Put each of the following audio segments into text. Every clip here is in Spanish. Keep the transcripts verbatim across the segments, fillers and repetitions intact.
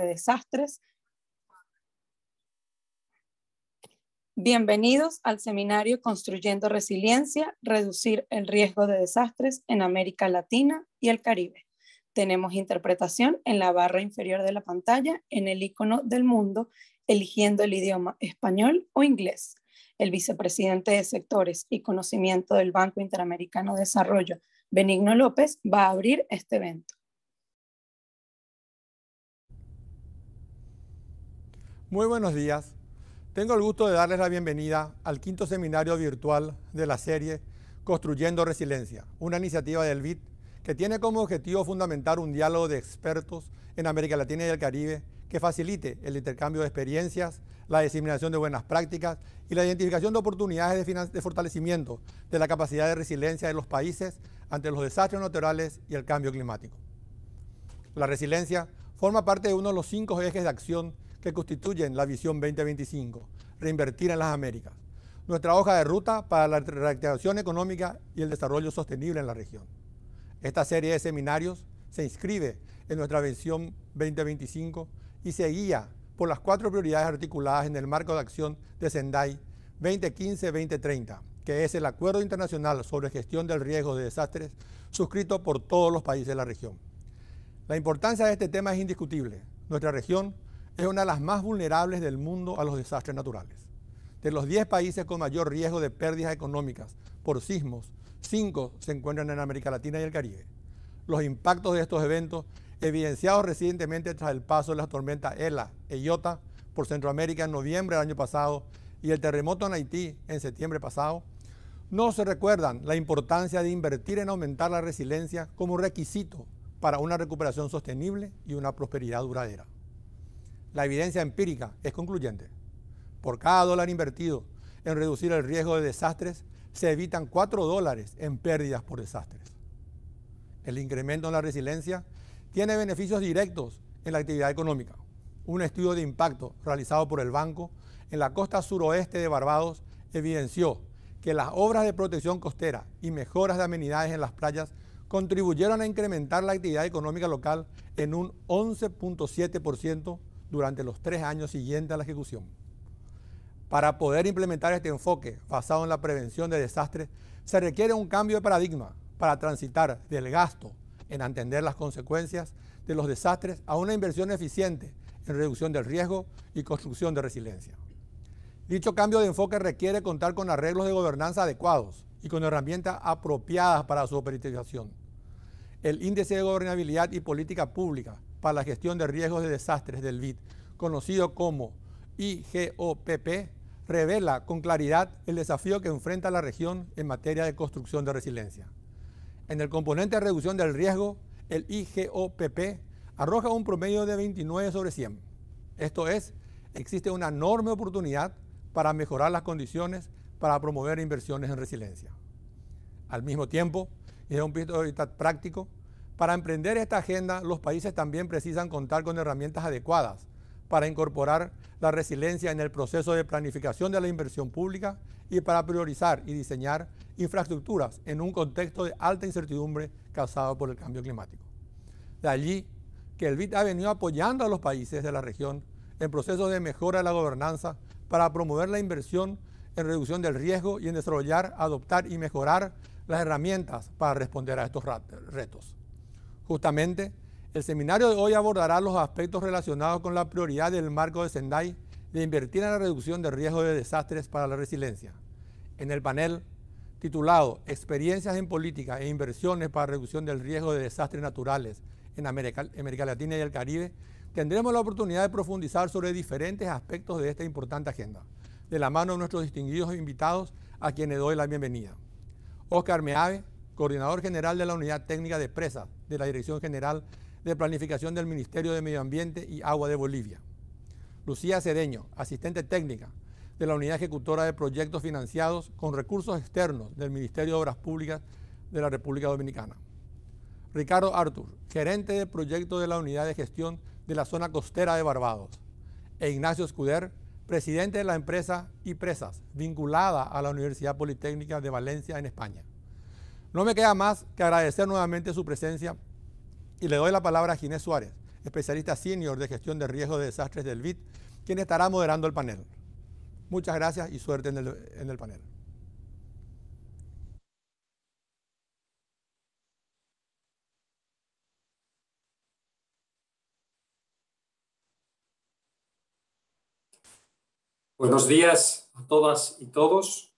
de desastres. Bienvenidos al seminario Construyendo Resiliencia, Reducir el Riesgo de Desastres en América Latina y el Caribe. Tenemos interpretación en la barra inferior de la pantalla, en el icono del mundo, eligiendo el idioma español o inglés. El vicepresidente de Sectores y Conocimiento del Banco Interamericano de Desarrollo, Benigno López, va a abrir este evento. Muy buenos días. Tengo el gusto de darles la bienvenida al quinto seminario virtual de la serie Construyendo Resiliencia, una iniciativa del B I D que tiene como objetivo fundamentar un diálogo de expertos en América Latina y el Caribe que facilite el intercambio de experiencias, la diseminación de buenas prácticas y la identificación de oportunidades de, de fortalecimiento de la capacidad de resiliencia de los países ante los desastres naturales y el cambio climático. La resiliencia forma parte de uno de los cinco ejes de acción que constituyen la Visión veinte veinticinco, reinvertir en las Américas, nuestra hoja de ruta para la reactivación económica y el desarrollo sostenible en la región. Esta serie de seminarios se inscribe en nuestra Visión veinte veinticinco y se guía por las cuatro prioridades articuladas en el marco de acción de Sendai veinte quince a veinte treinta, que es el Acuerdo Internacional sobre Gestión del Riesgo de Desastres, suscrito por todos los países de la región. La importancia de este tema es indiscutible. Nuestra región es una de las más vulnerables del mundo a los desastres naturales. De los diez países con mayor riesgo de pérdidas económicas por sismos, cinco se encuentran en América Latina y el Caribe. Los impactos de estos eventos, evidenciados recientemente tras el paso de las tormentas Ela e Iota por Centroamérica en noviembre del año pasado y el terremoto en Haití en septiembre pasado, no se recuerdan la importancia de invertir en aumentar la resiliencia como requisito para una recuperación sostenible y una prosperidad duradera. La evidencia empírica es concluyente. Por cada dólar invertido en reducir el riesgo de desastres, se evitan cuatro dólares en pérdidas por desastres. El incremento en la resiliencia tiene beneficios directos en la actividad económica. Un estudio de impacto realizado por el banco en la costa suroeste de Barbados evidenció que las obras de protección costera y mejoras de amenidades en las playas contribuyeron a incrementar la actividad económica local en un once punto siete por ciento durante los tres años siguientes a la ejecución. Para poder implementar este enfoque basado en la prevención de desastres, se requiere un cambio de paradigma para transitar del gasto en entender las consecuencias de los desastres a una inversión eficiente en reducción del riesgo y construcción de resiliencia. Dicho cambio de enfoque requiere contar con arreglos de gobernanza adecuados y con herramientas apropiadas para su operación. El Índice de Gobernabilidad y Política Pública para la Gestión de Riesgos de Desastres del B I D, conocido como I G O P P, revela con claridad el desafío que enfrenta la región en materia de construcción de resiliencia. En el componente de reducción del riesgo, el I G O P P arroja un promedio de veintinueve sobre cien. Esto es, existe una enorme oportunidad para mejorar las condiciones para promover inversiones en resiliencia. Al mismo tiempo, y desde un punto de vista práctico, para emprender esta agenda, los países también precisan contar con herramientas adecuadas para incorporar la resiliencia en el proceso de planificación de la inversión pública y para priorizar y diseñar infraestructuras en un contexto de alta incertidumbre causado por el cambio climático. De allí que el B I D ha venido apoyando a los países de la región en procesos de mejora de la gobernanza para promover la inversión en reducción del riesgo y en desarrollar, adoptar y mejorar las herramientas para responder a estos retos. Justamente, el seminario de hoy abordará los aspectos relacionados con la prioridad del marco de Sendai de invertir en la reducción de riesgo de desastres para la resiliencia. En el panel, titulado Experiencias en Política e Inversiones para Reducción del Riesgo de Desastres Naturales en América, América Latina y el Caribe, tendremos la oportunidad de profundizar sobre diferentes aspectos de esta importante agenda, de la mano de nuestros distinguidos invitados a quienes doy la bienvenida. Óscar Miave, coordinador general de la Unidad Técnica de Presas de la Dirección General de Planificación del Ministerio de Medio Ambiente y Agua de Bolivia. Lucía Cedeño, asistente técnica de la Unidad Ejecutora de Proyectos Financiados con Recursos Externos del Ministerio de Obras Públicas de la República Dominicana. Ricardo Arthur, gerente de proyectos de la Unidad de Gestión de la Zona Costera de Barbados. E Ignacio Escuder, presidente de la empresa Ipresas, vinculada a la Universidad Politécnica de Valencia en España. No me queda más que agradecer nuevamente su presencia y le doy la palabra a Ginés Suárez, especialista senior de gestión de riesgo de desastres del B I D, quien estará moderando el panel. Muchas gracias y suerte en el, en el panel. Buenos días a todas y todos.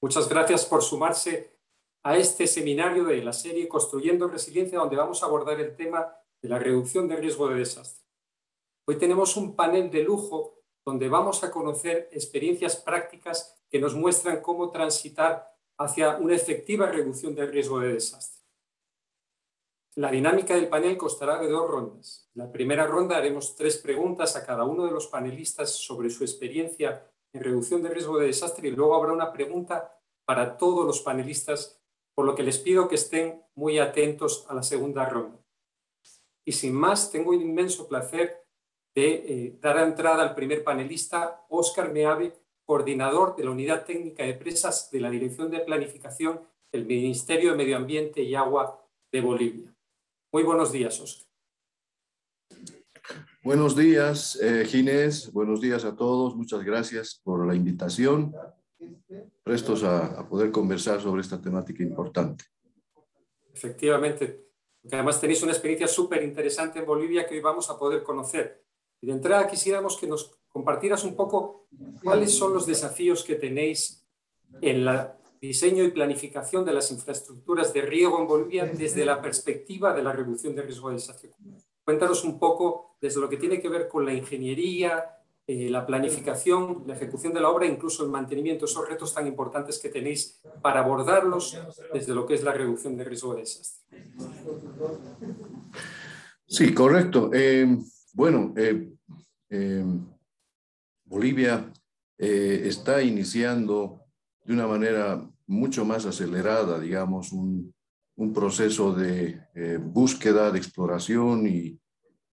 Muchas gracias por sumarse a este seminario de la serie Construyendo Resiliencia, donde vamos a abordar el tema de la reducción de riesgo de desastre. Hoy tenemos un panel de lujo donde vamos a conocer experiencias prácticas que nos muestran cómo transitar hacia una efectiva reducción del riesgo de desastre. La dinámica del panel constará de dos rondas. En la primera ronda haremos tres preguntas a cada uno de los panelistas sobre su experiencia en reducción de riesgo de desastre y luego habrá una pregunta para todos los panelistas, por lo que les pido que estén muy atentos a la segunda ronda. Y sin más, tengo un inmenso placer de eh, dar entrada al primer panelista, Óscar Miave, coordinador de la Unidad Técnica de Presas de la Dirección de Planificación del Ministerio de Medio Ambiente y Agua de Bolivia. Muy buenos días, Óscar. Buenos días, eh, Ginés. Buenos días a todos. Muchas gracias por la invitación. Prestos a, a poder conversar sobre esta temática importante. Efectivamente, porque además tenéis una experiencia súper interesante en Bolivia que hoy vamos a poder conocer. Y de entrada quisiéramos que nos compartieras un poco cuáles son los desafíos que tenéis en el diseño y planificación de las infraestructuras de riego en Bolivia desde la perspectiva de la reducción de riesgo de desastre. Cuéntanos un poco desde lo que tiene que ver con la ingeniería, eh, la planificación, la ejecución de la obra, incluso el mantenimiento, esos retos tan importantes que tenéis para abordarlos desde lo que es la reducción de riesgo de desastre. Sí, correcto. Eh, bueno, eh, eh, Bolivia eh, está iniciando de una manera mucho más acelerada, digamos, un, un proceso de eh, búsqueda, de exploración y,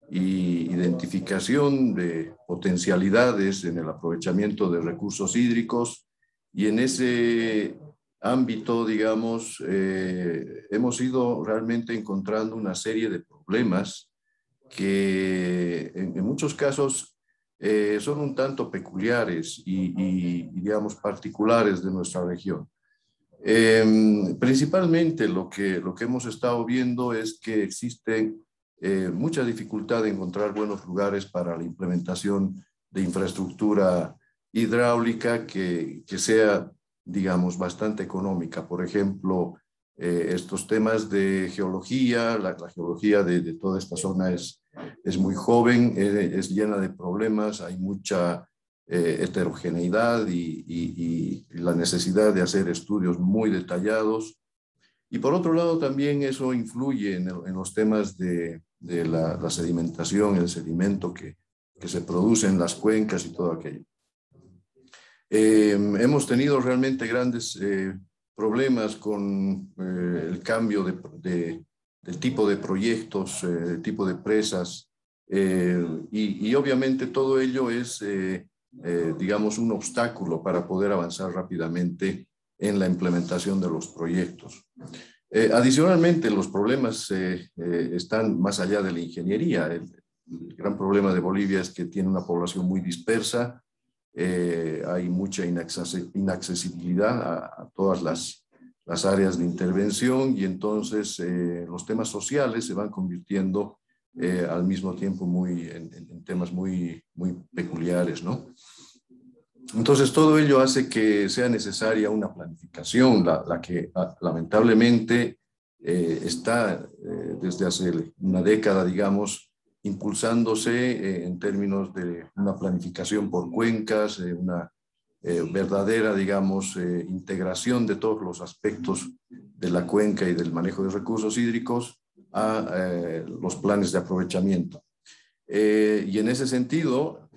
y identificación de potencialidades en el aprovechamiento de recursos hídricos, y en ese ámbito, digamos, eh, hemos ido realmente encontrando una serie de problemas que en, en muchos casos eh, son un tanto peculiares y, y, digamos, particulares de nuestra región. Eh, principalmente lo que, lo que hemos estado viendo es que existe eh, mucha dificultad de encontrar buenos lugares para la implementación de infraestructura hidráulica que, que sea, digamos, bastante económica. Por ejemplo, eh, estos temas de geología, la, la geología de, de toda esta zona es, es muy joven, eh, es llena de problemas, hay mucha eh, heterogeneidad y, y, y la necesidad de hacer estudios muy detallados. Y por otro lado, también eso influye en, el, en los temas de, de la, la sedimentación, el sedimento que, que se produce en las cuencas y todo aquello. Eh, hemos tenido realmente grandes eh, problemas con eh, el cambio de, de, del tipo de proyectos, eh, del tipo de presas, eh, y, y obviamente todo ello es, eh, eh, digamos, un obstáculo para poder avanzar rápidamente en la implementación de los proyectos. Eh, adicionalmente, los problemas eh, eh, están más allá de la ingeniería. El, el gran problema de Bolivia es que tiene una población muy dispersa. Eh, hay mucha inaccesibilidad a, a todas las, las áreas de intervención, y entonces eh, los temas sociales se van convirtiendo eh, al mismo tiempo muy, en, en temas muy, muy peculiares, ¿no? Entonces todo ello hace que sea necesaria una planificación, la, la que a, lamentablemente eh, está eh, desde hace una década, digamos, impulsándose eh, en términos de una planificación por cuencas, eh, una eh, verdadera, digamos, eh, integración de todos los aspectos de la cuenca y del manejo de recursos hídricos a eh, los planes de aprovechamiento. Eh, y en ese sentido,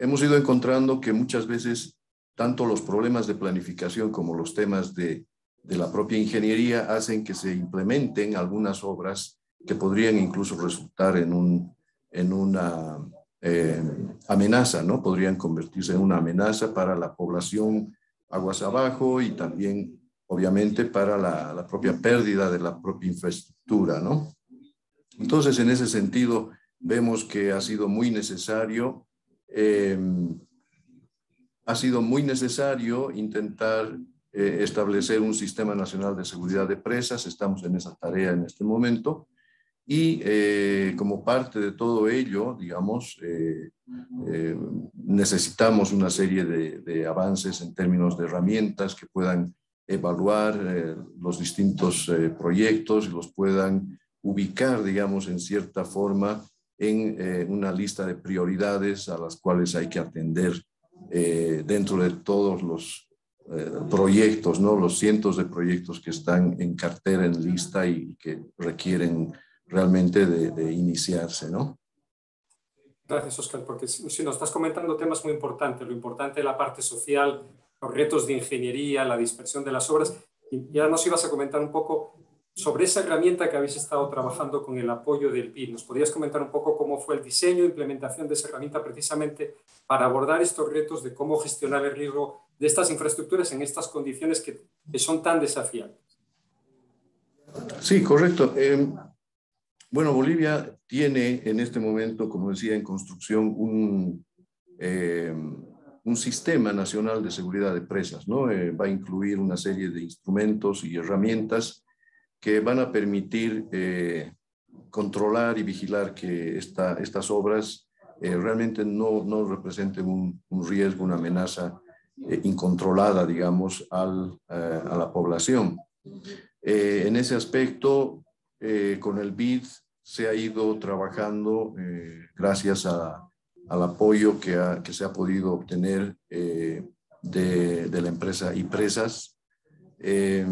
hemos ido encontrando que muchas veces tanto los problemas de planificación como los temas de, de la propia ingeniería hacen que se implementen algunas obras que podrían incluso resultar en, un, en una eh, amenaza, ¿no? Podrían convertirse en una amenaza para la población aguas abajo y también, obviamente, para la, la propia pérdida de la propia infraestructura, ¿no? Entonces, en ese sentido, Vemos que ha sido muy necesario, eh, ha sido muy necesario intentar eh, establecer un sistema nacional de seguridad de presas. Estamos en esa tarea en este momento. Y eh, como parte de todo ello, digamos, eh, eh, necesitamos una serie de, de avances en términos de herramientas que puedan evaluar eh, los distintos eh, proyectos y los puedan ubicar, digamos, en cierta forma en eh, una lista de prioridades a las cuales hay que atender eh, dentro de todos los eh, proyectos, ¿no? Los cientos de proyectos que están en cartera, en lista y que requieren realmente de, de iniciarse, ¿no? Gracias, Óscar, porque si nos estás comentando temas muy importantes, lo importante de la parte social, los retos de ingeniería, la dispersión de las obras, y ya nos ibas a comentar un poco sobre esa herramienta que habéis estado trabajando con el apoyo del P I B. ¿Nos podrías comentar un poco cómo fue el diseño e implementación de esa herramienta precisamente para abordar estos retos de cómo gestionar el riesgo de estas infraestructuras en estas condiciones que, que son tan desafiantes? Sí, correcto. Eh, bueno, Bolivia tiene en este momento, como decía, en construcción un, eh, un sistema nacional de seguridad de presas, ¿no? Eh, va a incluir una serie de instrumentos y herramientas que van a permitir eh, controlar y vigilar que esta, estas obras eh, realmente no, no representen un, un riesgo, una amenaza eh, incontrolada, digamos, al, eh, a la población. Eh, en ese aspecto, eh, con el B I D se ha ido trabajando eh, gracias a, al apoyo que, ha, que se ha podido obtener eh, de, de la empresa Ipresas, Eh,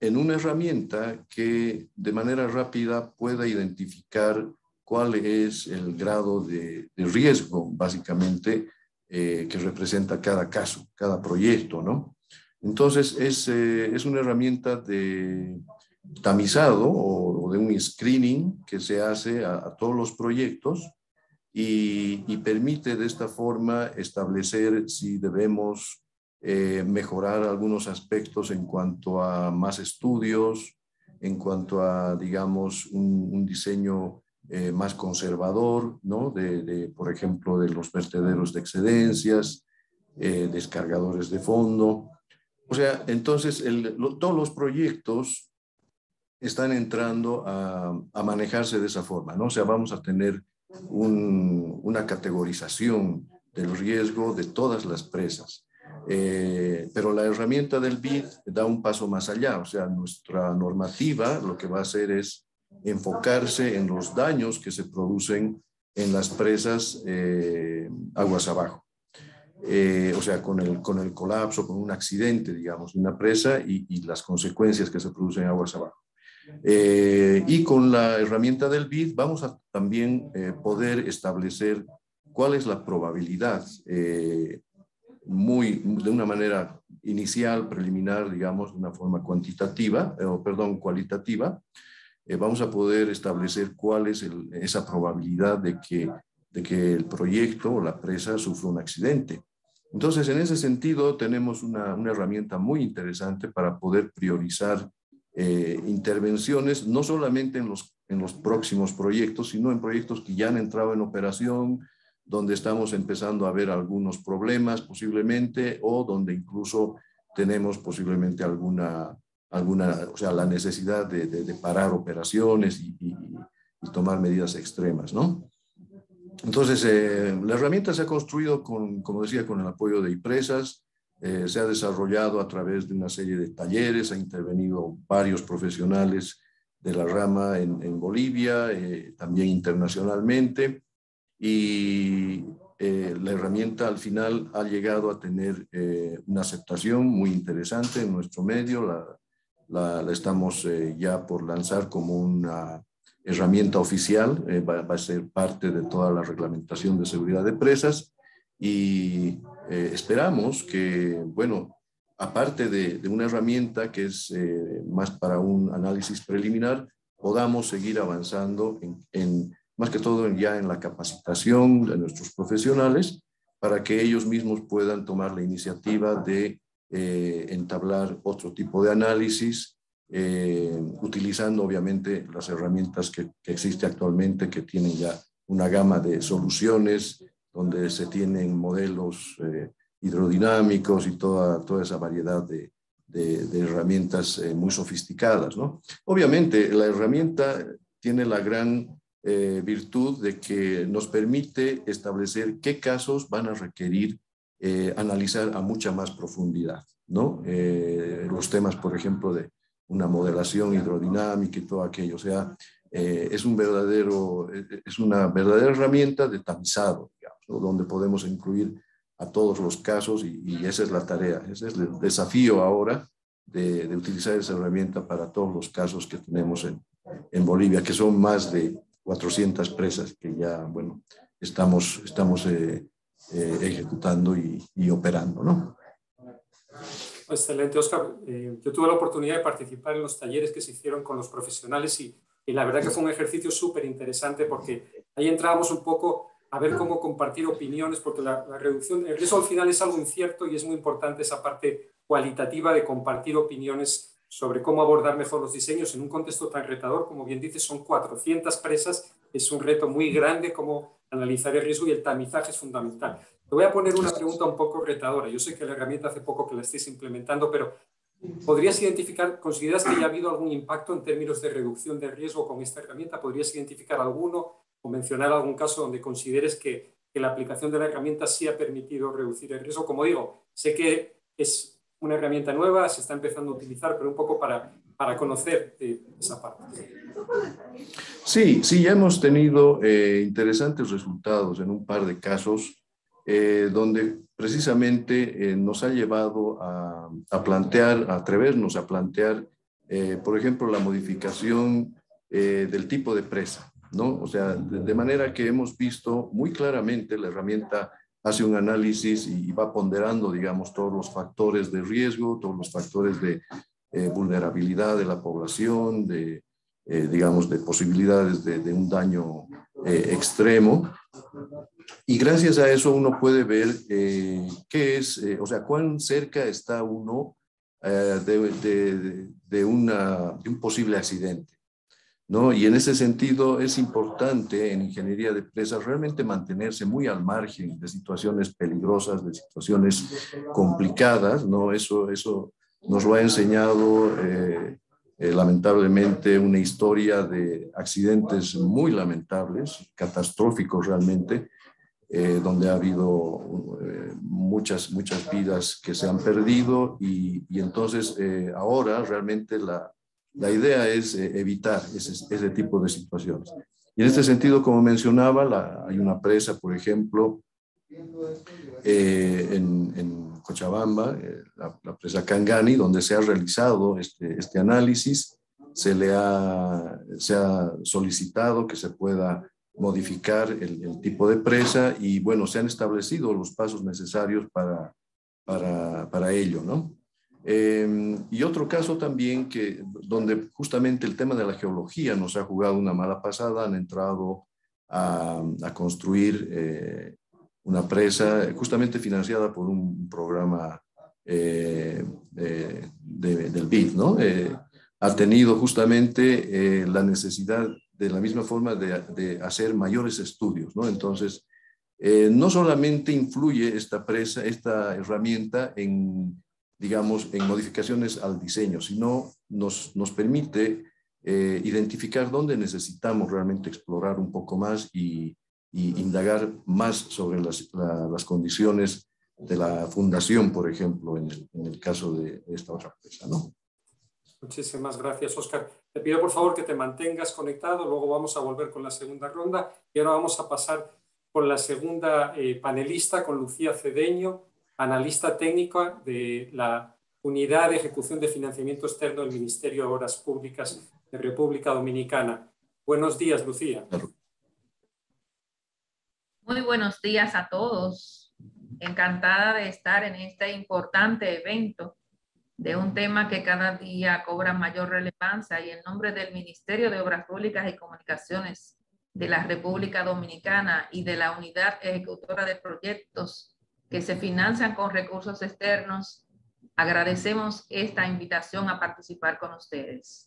en una herramienta que de manera rápida pueda identificar cuál es el grado de, de riesgo, básicamente, eh, que representa cada caso, cada proyecto, ¿no? Entonces, es, eh, es una herramienta de tamizado o, o de un screening que se hace a, a todos los proyectos y, y permite de esta forma establecer si debemos Eh, mejorar algunos aspectos en cuanto a más estudios, en cuanto a, digamos, un, un diseño eh, más conservador, ¿no? De, de, por ejemplo, de los vertederos de excedencias, eh, descargadores de fondo. O sea, entonces, el, lo, todos los proyectos están entrando a, a manejarse de esa forma, ¿no? O sea, vamos a tener un, una categorización del riesgo de todas las presas. Eh, pero la herramienta del B I D da un paso más allá, o sea, nuestra normativa lo que va a hacer es enfocarse en los daños que se producen en las presas eh, aguas abajo, eh, o sea, con el, con el colapso, con un accidente, digamos, de una presa y, y las consecuencias que se producen aguas abajo. Eh, y con la herramienta del B I D vamos a también eh, poder establecer cuál es la probabilidad eh, Muy, de una manera inicial, preliminar, digamos, de una forma cuantitativa, eh, perdón, cualitativa, eh, vamos a poder establecer cuál es el, esa probabilidad de que, de que el proyecto o la presa sufra un accidente. Entonces, en ese sentido, tenemos una, una herramienta muy interesante para poder priorizar eh, intervenciones, no solamente en los, en los próximos proyectos, sino en proyectos que ya han entrado en operación, donde estamos empezando a ver algunos problemas posiblemente, o donde incluso tenemos posiblemente alguna, alguna o sea, la necesidad de, de, de parar operaciones y, y, y tomar medidas extremas, ¿no? Entonces, eh, la herramienta se ha construido, con, como decía, con el apoyo de Ipresas, eh, se ha desarrollado a través de una serie de talleres, ha intervenido varios profesionales de la rama en, en Bolivia, eh, también internacionalmente, y eh, la herramienta al final ha llegado a tener eh, una aceptación muy interesante en nuestro medio. La, la, la estamos eh, ya por lanzar como una herramienta oficial, eh, va, va a ser parte de toda la reglamentación de seguridad de presas y eh, esperamos que, bueno, aparte de, de una herramienta que es eh, más para un análisis preliminar, podamos seguir avanzando en, en más que todo ya en la capacitación de nuestros profesionales, para que ellos mismos puedan tomar la iniciativa de eh, entablar otro tipo de análisis, eh, utilizando obviamente las herramientas que, que existen actualmente, que tienen ya una gama de soluciones donde se tienen modelos eh, hidrodinámicos y toda, toda esa variedad de, de, de herramientas eh, muy sofisticadas, ¿no? Obviamente, la herramienta tiene la gran eh, virtud de que nos permite establecer qué casos van a requerir eh, analizar a mucha más profundidad, ¿no? Eh, los temas, por ejemplo, de una modelación hidrodinámica y todo aquello. O sea, eh, es, un verdadero, es una verdadera herramienta de tamizado, digamos, ¿no? Donde podemos incluir a todos los casos y, y esa es la tarea, ese es el desafío ahora de, de utilizar esa herramienta para todos los casos que tenemos en, en Bolivia, que son más de cuatrocientas presas que ya, bueno, estamos, estamos eh, eh, ejecutando y, y operando, ¿no? Excelente, Óscar. Eh, yo tuve la oportunidad de participar en los talleres que se hicieron con los profesionales y, y la verdad que fue un ejercicio súper interesante porque ahí entrábamos un poco a ver cómo compartir opiniones, porque la, la reducción, el riesgo al final es algo incierto y es muy importante esa parte cualitativa de compartir opiniones sobre cómo abordar mejor los diseños en un contexto tan retador. Como bien dices, son cuatrocientas presas, es un reto muy grande cómo analizar el riesgo y el tamizaje es fundamental. Te voy a poner una pregunta un poco retadora. Yo sé que la herramienta hace poco que la estéis implementando, pero ¿podrías identificar, consideras que ya ha habido algún impacto en términos de reducción de riesgo con esta herramienta? ¿Podrías identificar alguno o mencionar algún caso donde consideres que, que la aplicación de la herramienta sí ha permitido reducir el riesgo? Como digo, sé que es una herramienta nueva, se está empezando a utilizar, pero un poco para, para conocer eh, esa parte. Sí, sí, ya hemos tenido eh, interesantes resultados en un par de casos. Eh, donde precisamente eh, nos ha llevado a, a plantear, a atrevernos a plantear, eh, por ejemplo, la modificación eh, del tipo de presa, ¿no? O sea, de, de manera que hemos visto muy claramente, la herramienta hace un análisis y, y va ponderando, digamos, todos los factores de riesgo, todos los factores de eh, vulnerabilidad de la población, de, eh, digamos, de posibilidades de, de un daño eh, extremo. Y gracias a eso uno puede ver eh, qué es, eh, o sea, cuán cerca está uno eh, de, de, de, una, de un posible accidente, ¿no? Y en ese sentido es importante en ingeniería de presas realmente mantenerse muy al margen de situaciones peligrosas, de situaciones complicadas, ¿no? Eso, eso nos lo ha enseñado eh, eh, lamentablemente una historia de accidentes muy lamentables, catastróficos realmente, Eh, donde ha habido eh, muchas, muchas vidas que se han perdido y, y entonces eh, ahora realmente la, la idea es eh, evitar ese, ese tipo de situaciones. Y en este sentido, como mencionaba, la, hay una presa, por ejemplo, eh, en, en Cochabamba, eh, la, la presa Cangani, donde se ha realizado este, este análisis, se le ha, se ha solicitado que se pueda modificar el, el tipo de presa y, bueno, se han establecido los pasos necesarios para, para, para ello, ¿no? Eh, y otro caso también que, donde justamente el tema de la geología nos ha jugado una mala pasada, han entrado a, a construir eh, una presa justamente financiada por un programa eh, eh, de, del B I D, ¿no? Eh, ha tenido justamente eh, la necesidad de la misma forma de, de hacer mayores estudios, ¿no? Entonces, eh, no solamente influye esta presa, esta herramienta en, digamos, en modificaciones al diseño, sino nos, nos permite eh, identificar dónde necesitamos realmente explorar un poco más y, y indagar más sobre las, la, las condiciones de la fundación, por ejemplo, en el, en el caso de esta otra presa, ¿no? Muchísimas gracias, Óscar. Te pido por favor que te mantengas conectado, luego vamos a volver con la segunda ronda y ahora vamos a pasar con la segunda eh, panelista, con Lucía Cedeño, analista técnica de la Unidad de Ejecución de Financiamiento Externo del Ministerio de Obras Públicas de República Dominicana. Buenos días, Lucía. Muy buenos días a todos. Encantada de estar en este importante evento de un tema que cada día cobra mayor relevancia y en nombre del Ministerio de Obras Públicas y Comunicaciones de la República Dominicana y de la Unidad Ejecutora de Proyectos que se financian con recursos externos, agradecemos esta invitación a participar con ustedes.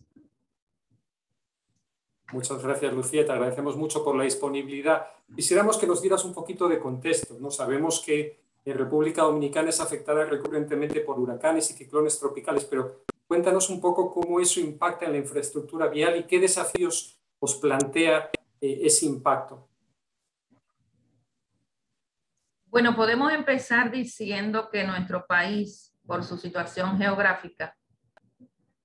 Muchas gracias, Lucía, te agradecemos mucho por la disponibilidad. Quisiéramos que nos dieras un poquito de contexto, ¿no? Sabemos que en República Dominicana es afectada recurrentemente por huracanes y ciclones tropicales, pero cuéntanos un poco cómo eso impacta en la infraestructura vial y qué desafíos os plantea eh, ese impacto. Bueno, podemos empezar diciendo que nuestro país, por su situación geográfica,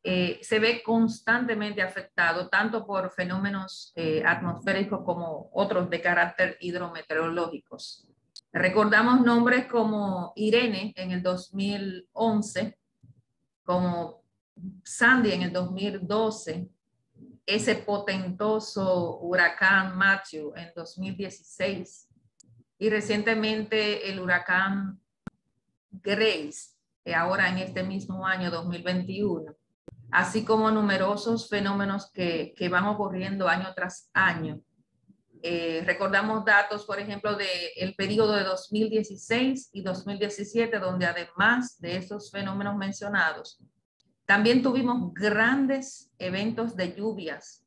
Eh, se ve constantemente afectado tanto por fenómenos eh, atmosféricos como otros de carácter hidrometeorológicos. Recordamos nombres como Irene en el dos mil once, como Sandy en el dos mil doce, ese potentoso huracán Matthew en dos mil dieciséis y recientemente el huracán Grace, eh, ahora en este mismo año dos mil veintiuno. Así como numerosos fenómenos que, que van ocurriendo año tras año. Eh, recordamos datos, por ejemplo, del periodo de dos mil dieciséis y dos mil diecisiete, donde además de esos fenómenos mencionados, también tuvimos grandes eventos de lluvias.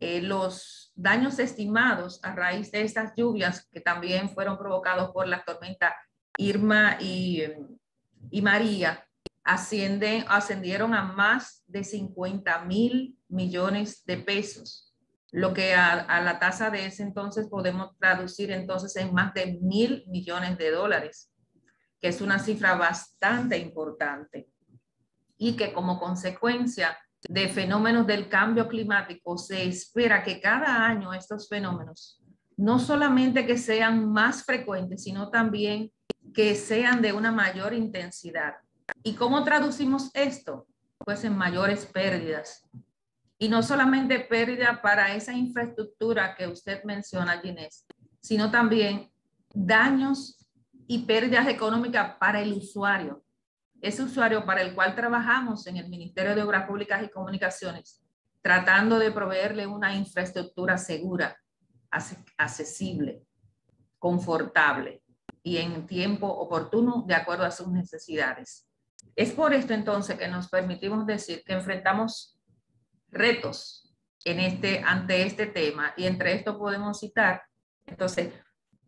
Eh, los daños estimados a raíz de estas lluvias, que también fueron provocados por las tormentas Irma y, y María, Ascienden, ascendieron a más de cincuenta mil millones de pesos, lo que a, a la tasa de ese entonces podemos traducir entonces en más de mil millones de dólares, que es una cifra bastante importante y que como consecuencia de fenómenos del cambio climático se espera que cada año estos fenómenos no solamente que sean más frecuentes, sino también que sean de una mayor intensidad. ¿Y cómo traducimos esto? Pues en mayores pérdidas. Y no solamente pérdida para esa infraestructura que usted menciona, Ginés, sino también daños y pérdidas económicas para el usuario. Ese usuario para el cual trabajamos en el Ministerio de Obras Públicas y Comunicaciones, tratando de proveerle una infraestructura segura, accesible, confortable y en tiempo oportuno de acuerdo a sus necesidades. Es por esto entonces que nos permitimos decir que enfrentamos retos en este, ante este tema, y entre esto podemos citar, entonces,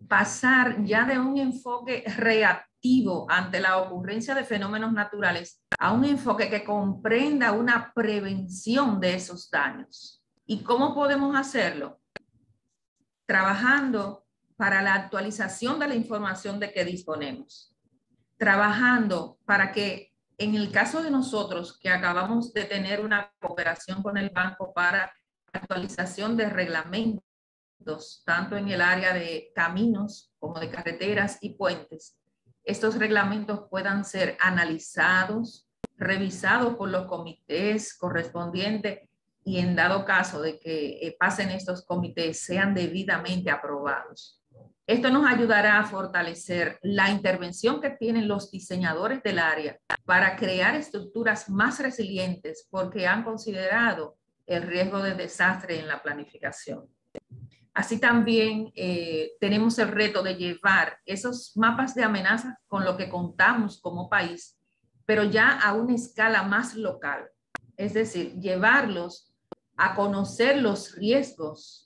pasar ya de un enfoque reactivo ante la ocurrencia de fenómenos naturales a un enfoque que comprenda una prevención de esos daños. ¿Y cómo podemos hacerlo? Trabajando para la actualización de la información de que disponemos. Trabajando para que en el caso de nosotros que acabamos de tener una cooperación con el banco para actualización de reglamentos, tanto en el área de caminos como de carreteras y puentes, estos reglamentos puedan ser analizados, revisados por los comités correspondientes y en dado caso de que pasen estos comités sean debidamente aprobados. Esto nos ayudará a fortalecer la intervención que tienen los diseñadores del área para crear estructuras más resilientes porque han considerado el riesgo de desastre en la planificación. Así también eh, tenemos el reto de llevar esos mapas de amenazas con lo que contamos como país, pero ya a una escala más local. Es decir, llevarlos a conocer los riesgos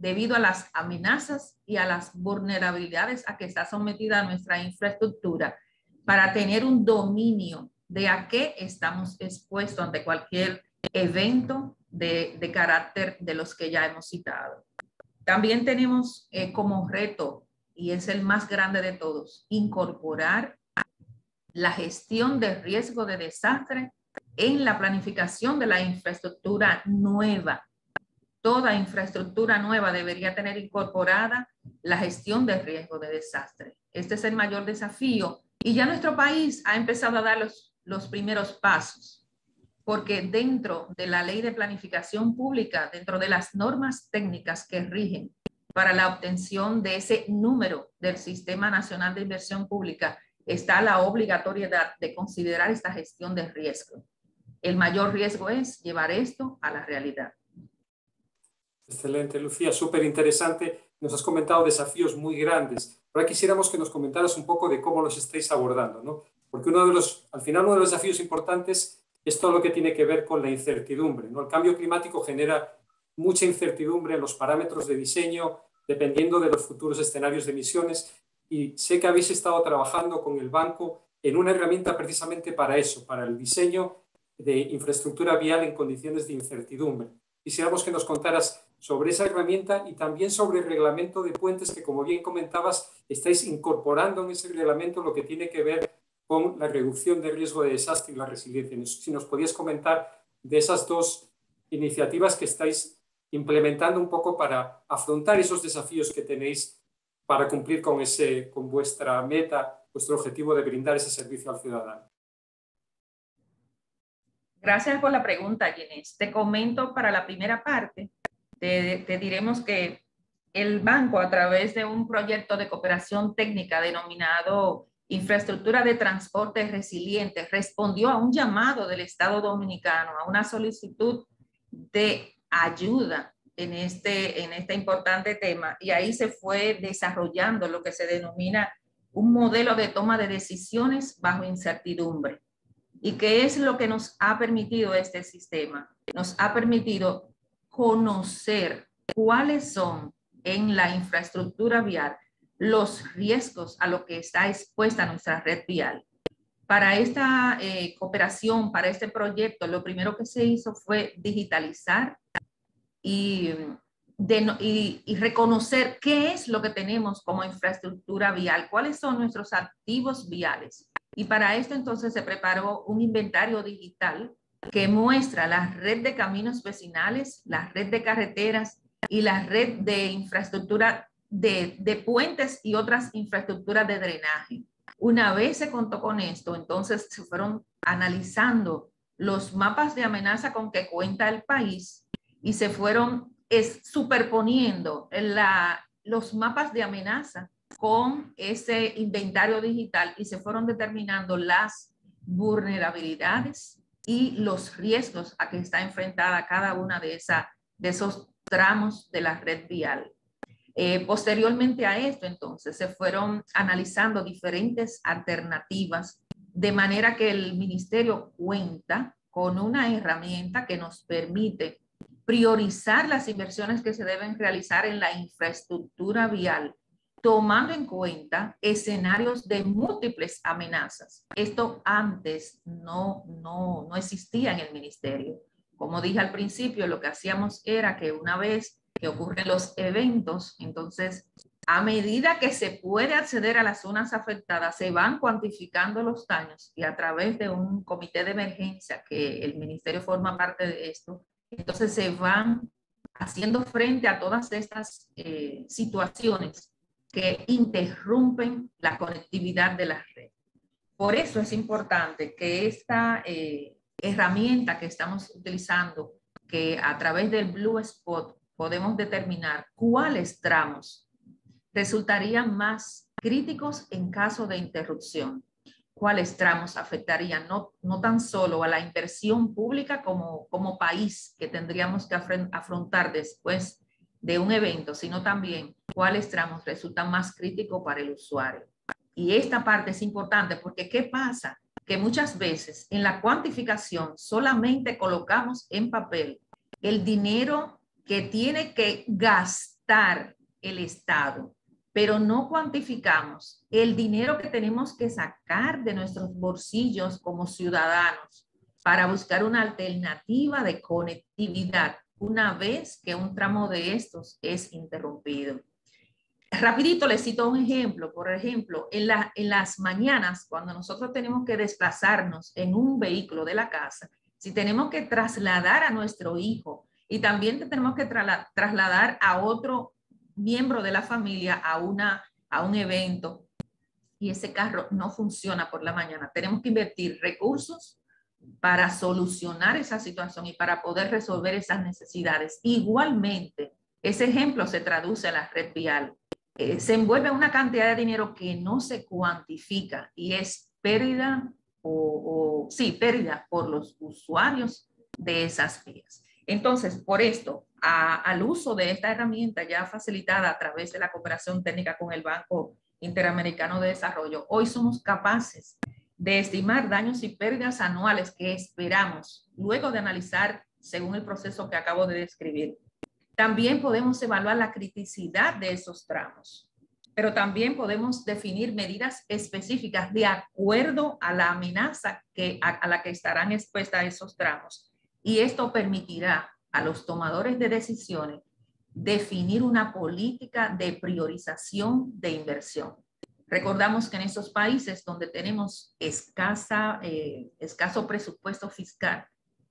debido a las amenazas y a las vulnerabilidades a que está sometida nuestra infraestructura, para tener un dominio de a qué estamos expuestos ante cualquier evento de, de carácter de los que ya hemos citado. También tenemos eh, como reto, y es el más grande de todos, incorporar la gestión de riesgo de desastre en la planificación de la infraestructura nueva. Toda infraestructura nueva debería tener incorporada la gestión de riesgo de desastre. Este es el mayor desafío y ya nuestro país ha empezado a dar los, los primeros pasos, porque dentro de la ley de planificación pública, dentro de las normas técnicas que rigen para la obtención de ese número del Sistema Nacional de Inversión Pública, está la obligatoriedad de considerar esta gestión de riesgo. El mayor riesgo es llevar esto a la realidad. Excelente, Lucía, súper interesante. Nos has comentado desafíos muy grandes. Ahora quisiéramos que nos comentaras un poco de cómo los estáis abordando, ¿no? Porque uno de los, al final uno de los desafíos importantes es todo lo que tiene que ver con la incertidumbre, ¿no? El cambio climático genera mucha incertidumbre en los parámetros de diseño, dependiendo de los futuros escenarios de emisiones, y sé que habéis estado trabajando con el banco en una herramienta precisamente para eso, para el diseño de infraestructura vial en condiciones de incertidumbre. Quisiéramos que nos contaras sobre esa herramienta y también sobre el reglamento de puentes que, como bien comentabas, estáis incorporando en ese reglamento lo que tiene que ver con la reducción de riesgo de desastre y la resiliencia. Si nos podías comentar de esas dos iniciativas que estáis implementando un poco para afrontar esos desafíos que tenéis para cumplir con, ese, con vuestra meta, vuestro objetivo de brindar ese servicio al ciudadano. Gracias por la pregunta, Ginés. Te comento para la primera parte. Te, te diremos que el banco, a través de un proyecto de cooperación técnica denominado Infraestructura de Transporte Resiliente, respondió a un llamado del Estado Dominicano, a una solicitud de ayuda en este, en este importante tema. Y ahí se fue desarrollando lo que se denomina un modelo de toma de decisiones bajo incertidumbre. ¿Y qué es lo que nos ha permitido este sistema? Nos ha permitido conocer cuáles son en la infraestructura vial los riesgos a los que está expuesta nuestra red vial. Para esta eh, cooperación, para este proyecto, lo primero que se hizo fue digitalizar y, de, y, y reconocer qué es lo que tenemos como infraestructura vial, cuáles son nuestros activos viales. Y para esto entonces se preparó un inventario digital que muestra la red de caminos vecinales, la red de carreteras y la red de infraestructura de, de puentes y otras infraestructuras de drenaje. Una vez se contó con esto, entonces se fueron analizando los mapas de amenaza con que cuenta el país y se fueron es, superponiendo la, los mapas de amenaza con ese inventario digital y se fueron determinando las vulnerabilidades y los riesgos a que está enfrentada cada una de, esa, de esos tramos de la red vial. Eh, posteriormente a esto, entonces, se fueron analizando diferentes alternativas, de manera que el ministerio cuenta con una herramienta que nos permite priorizar las inversiones que se deben realizar en la infraestructura vial, tomando en cuenta escenarios de múltiples amenazas. Esto antes no, no, no existía en el ministerio. Como dije al principio, lo que hacíamos era que una vez que ocurren los eventos, entonces a medida que se puede acceder a las zonas afectadas, se van cuantificando los daños y a través de un comité de emergencia, que el ministerio forma parte de esto, entonces se van haciendo frente a todas estas eh, situaciones que interrumpen la conectividad de la red. Por eso es importante que esta eh, herramienta que estamos utilizando, que a través del Blue Spot podemos determinar cuáles tramos resultarían más críticos en caso de interrupción, cuáles tramos afectarían no, no tan solo a la inversión pública como, como país que tendríamos que afrontar después de un evento, sino también cuáles tramos resultan más críticos para el usuario. Y esta parte es importante porque ¿qué pasa? Que muchas veces en la cuantificación solamente colocamos en papel el dinero que tiene que gastar el Estado, pero no cuantificamos el dinero que tenemos que sacar de nuestros bolsillos como ciudadanos para buscar una alternativa de conectividad una vez que un tramo de estos es interrumpido. Rapidito les cito un ejemplo. Por ejemplo, en, la, en las mañanas, cuando nosotros tenemos que desplazarnos en un vehículo de la casa, si tenemos que trasladar a nuestro hijo y también tenemos que tra trasladar a otro miembro de la familia a, una, a un evento y ese carro no funciona por la mañana, tenemos que invertir recursos para solucionar esa situación y para poder resolver esas necesidades. Igualmente, ese ejemplo se traduce a la red vial. Eh, se envuelve una cantidad de dinero que no se cuantifica y es pérdida o, o sí, pérdida por los usuarios de esas vías. Entonces, por esto, a, al uso de esta herramienta ya facilitada a través de la cooperación técnica con el Banco Interamericano de Desarrollo, hoy somos capaces de estimar daños y pérdidas anuales que esperamos, luego de analizar, según el proceso que acabo de describir, También podemos evaluar la criticidad de esos tramos, pero también podemos definir medidas específicas de acuerdo a la amenaza que, a, a la que estarán expuestas esos tramos. Y esto permitirá a los tomadores de decisiones definir una política de priorización de inversión. Recordamos que en esos países donde tenemos escasa, eh, escaso presupuesto fiscal,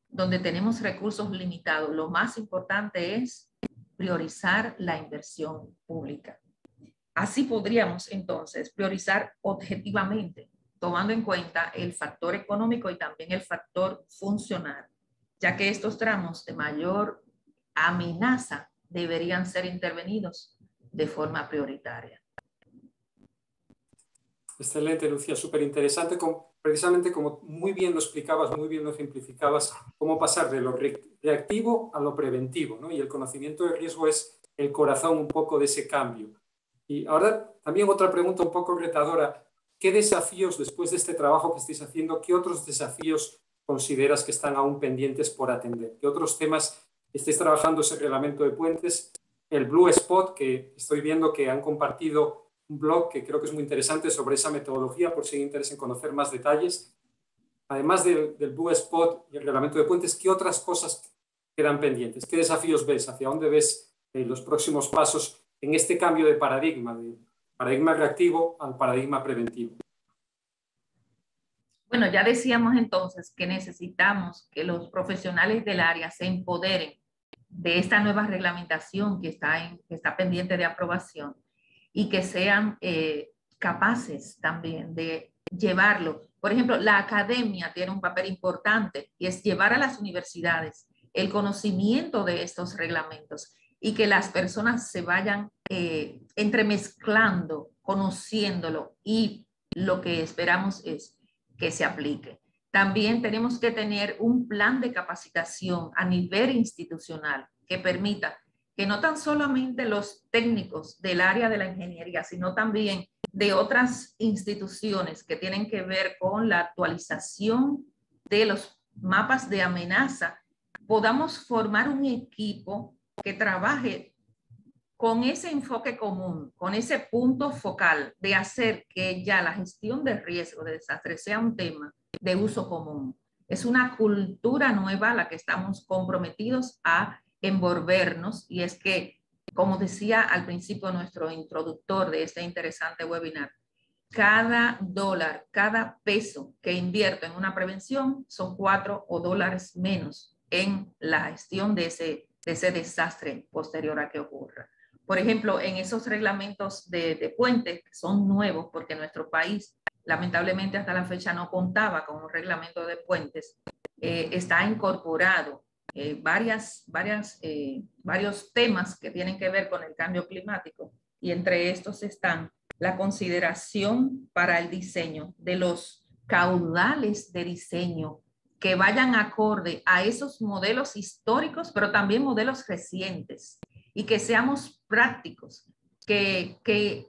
donde tenemos recursos limitados, lo más importante es priorizar la inversión pública. Así podríamos entonces priorizar objetivamente, tomando en cuenta el factor económico y también el factor funcional, ya que estos tramos de mayor amenaza deberían ser intervenidos de forma prioritaria. Excelente, Lucía, súper interesante. Precisamente como muy bien lo explicabas, muy bien lo ejemplificabas, cómo pasar de lo reactivo a lo preventivo, ¿no? Y el conocimiento de riesgo es el corazón un poco de ese cambio. Y ahora también otra pregunta un poco retadora. ¿Qué desafíos, después de este trabajo que estáis haciendo, qué otros desafíos consideras que están aún pendientes por atender? ¿Qué otros temas estáis trabajando? Ese reglamento de puentes, el Blue Spot, que estoy viendo que han compartido un blog que creo que es muy interesante sobre esa metodología, por si hay interés en conocer más detalles. Además del, del Blue Spot y el reglamento de puentes, ¿qué otras cosas quedan pendientes? ¿Qué desafíos ves? ¿Hacia dónde ves eh, los próximos pasos en este cambio de paradigma, de paradigma reactivo al paradigma preventivo? Bueno, ya decíamos entonces que necesitamos que los profesionales del área se empoderen de esta nueva reglamentación que está, en, que está pendiente de aprobación, y que sean eh, capaces también de llevarlo. Por ejemplo, la academia tiene un papel importante y es llevar a las universidades el conocimiento de estos reglamentos y que las personas se vayan eh, entremezclando, conociéndolo, y lo que esperamos es que se aplique. También tenemos que tener un plan de capacitación a nivel institucional que permita que no tan solamente los técnicos del área de la ingeniería, sino también de otras instituciones que tienen que ver con la actualización de los mapas de amenaza, podamos formar un equipo que trabaje con ese enfoque común, con ese punto focal de hacer que ya la gestión de riesgo de desastre sea un tema de uso común. Es una cultura nueva a la que estamos comprometidos a envolvernos, y es que, como decía al principio nuestro introductor de este interesante webinar, cada dólar, cada peso que invierto en una prevención son cuatro o dólares menos en la gestión de ese, de ese desastre posterior a que ocurra. Por ejemplo, en esos reglamentos de, de puentes, que son nuevos porque nuestro país lamentablemente hasta la fecha no contaba con un reglamento de puentes, eh, está incorporado Eh, varias, varias, eh, varios temas que tienen que ver con el cambio climático, y entre estos están la consideración para el diseño de los caudales de diseño que vayan acorde a esos modelos históricos, pero también modelos recientes, y que seamos prácticos, que, que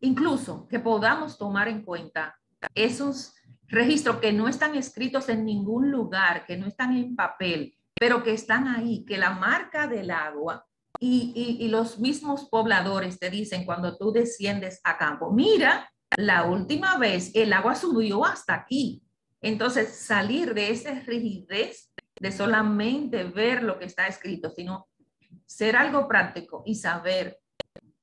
incluso que podamos tomar en cuenta esos registros que no están escritos en ningún lugar, que no están en papel, pero que están ahí, que la marca del agua y, y, y los mismos pobladores te dicen cuando tú desciendes a campo, mira, la última vez el agua subió hasta aquí. Entonces, salir de esa rigidez de solamente ver lo que está escrito, sino ser algo práctico y saber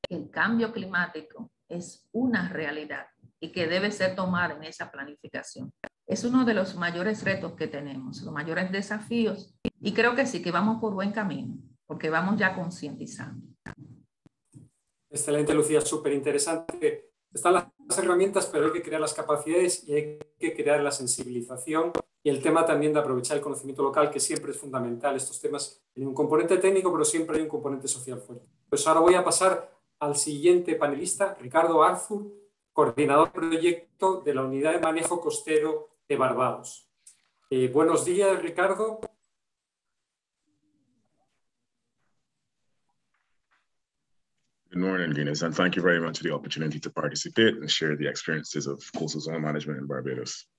que el cambio climático es una realidad y que debe ser tomada en esa planificación. Es uno de los mayores retos que tenemos, los mayores desafíos, y creo que sí, que vamos por buen camino, porque vamos ya concientizando. Excelente, Lucía, súper interesante. Están las herramientas, pero hay que crear las capacidades y hay que crear la sensibilización, y el tema también de aprovechar el conocimiento local, que siempre es fundamental. Estos temas tienen un componente técnico, pero siempre hay un componente social fuerte. Pues ahora voy a pasar al siguiente panelista, Ricardo Arthur, coordinador del proyecto de la Unidad de Manejo Costero de Barbados. Eh, buenos días, Ricardo. Good morning, Ginés, and thank you very much for the opportunity to participate and share the experiences of coastal zone management in Barbados.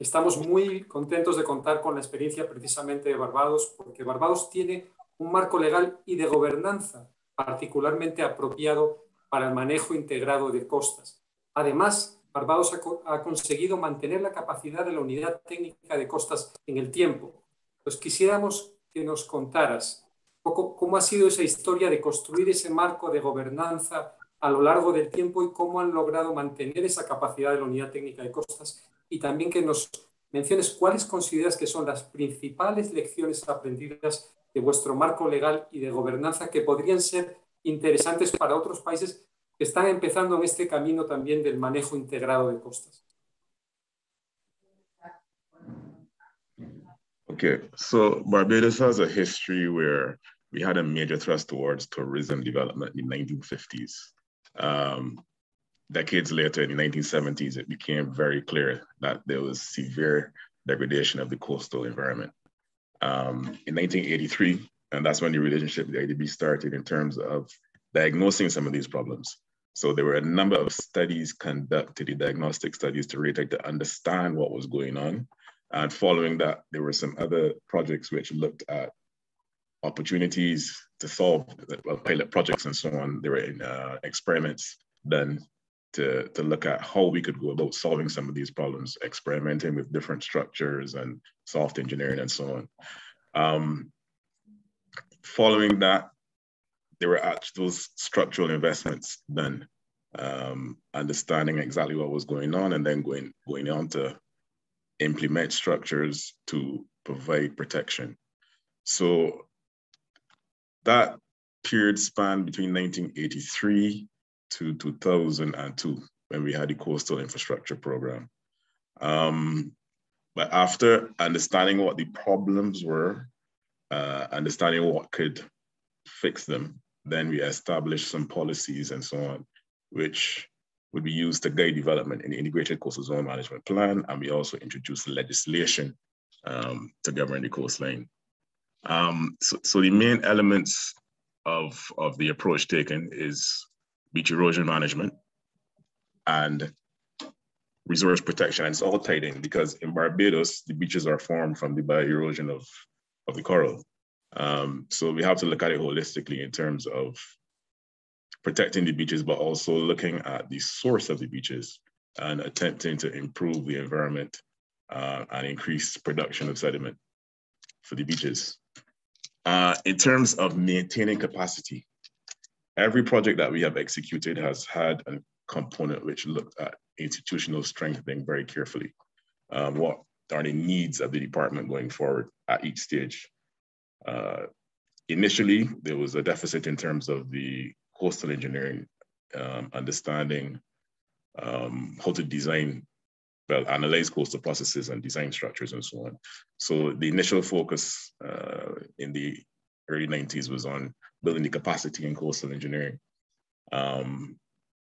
Estamos muy contentos de contar con la experiencia precisamente de Barbados, porque Barbados tiene un marco legal y de gobernanza particularmente apropiado para el manejo integrado de costas. Además, Barbados ha, co ha conseguido mantener la capacidad de la unidad técnica de costas en el tiempo. Pues quisiéramos que nos contaras un poco cómo ha sido esa historia de construir ese marco de gobernanza a lo largo del tiempo y cómo han logrado mantener esa capacidad de la unidad técnica de costas, y también que nos menciones cuáles consideras que son las principales lecciones aprendidas de vuestro marco legal y de gobernanza que podrían ser interesantes para otros países que están empezando en este camino también del manejo integrado de costas. Okay, so Barbados has a history where we had a major thrust towards tourism development in the nineteen fifties. Um, decades later, in the nineteen seventies, it became very clear that there was severe degradation of the coastal environment. Um, in nineteen eighty-three, and that's when the relationship with the I D B started in terms of diagnosing some of these problems. So there were a number of studies conducted, the diagnostic studies to really try to understand what was going on. And following that, there were some other projects which looked at opportunities to solve uh, pilot projects and so on. There were in, uh, experiments done to, to look at how we could go about solving some of these problems, experimenting with different structures and soft engineering and so on. Um, following that, there were actual structural investments done, um, understanding exactly what was going on and then going, going on to implement structures to provide protection. So that period spanned between nineteen eighty-three to two thousand two, when we had the coastal infrastructure program. Um, but after understanding what the problems were, uh, understanding what could fix them, then we established some policies and so on, which would be used to guide development in the Integrated Coastal Zone Management Plan. And we also introduced legislation um, to govern the coastline. Um, so, so the main elements of, of the approach taken is beach erosion management and resource protection. And it's all tied in because in Barbados, the beaches are formed from the bioerosion of, of the coral. Um, so we have to look at it holistically in terms of protecting the beaches, but also looking at the source of the beaches and attempting to improve the environment uh, and increase production of sediment for the beaches. Uh, in terms of maintaining capacity, every project that we have executed has had a component which looked at institutional strengthening very carefully. Um, what are the needs of the department going forward at each stage? Uh, initially, there was a deficit in terms of the coastal engineering, um, understanding um, how to design, well, analyze coastal processes and design structures and so on. So the initial focus uh, in the early nineties was on building the capacity in coastal engineering. Um,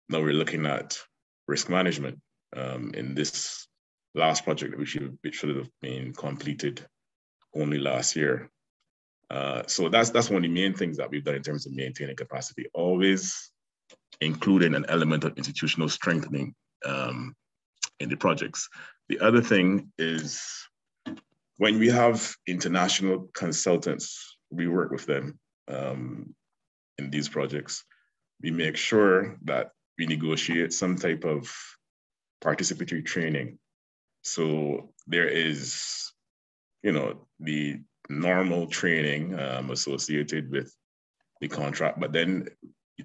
now we're looking at risk management um, in this last project, which should, which should have been completed only last year. Uh, so that's, that's one of the main things that we've done in terms of maintaining capacity, always including an element of institutional strengthening um, in the projects. The other thing is when we have international consultants, we work with them um, in these projects. We make sure that we negotiate some type of participatory training. So there is, you know, the normal training um, associated with the contract, but then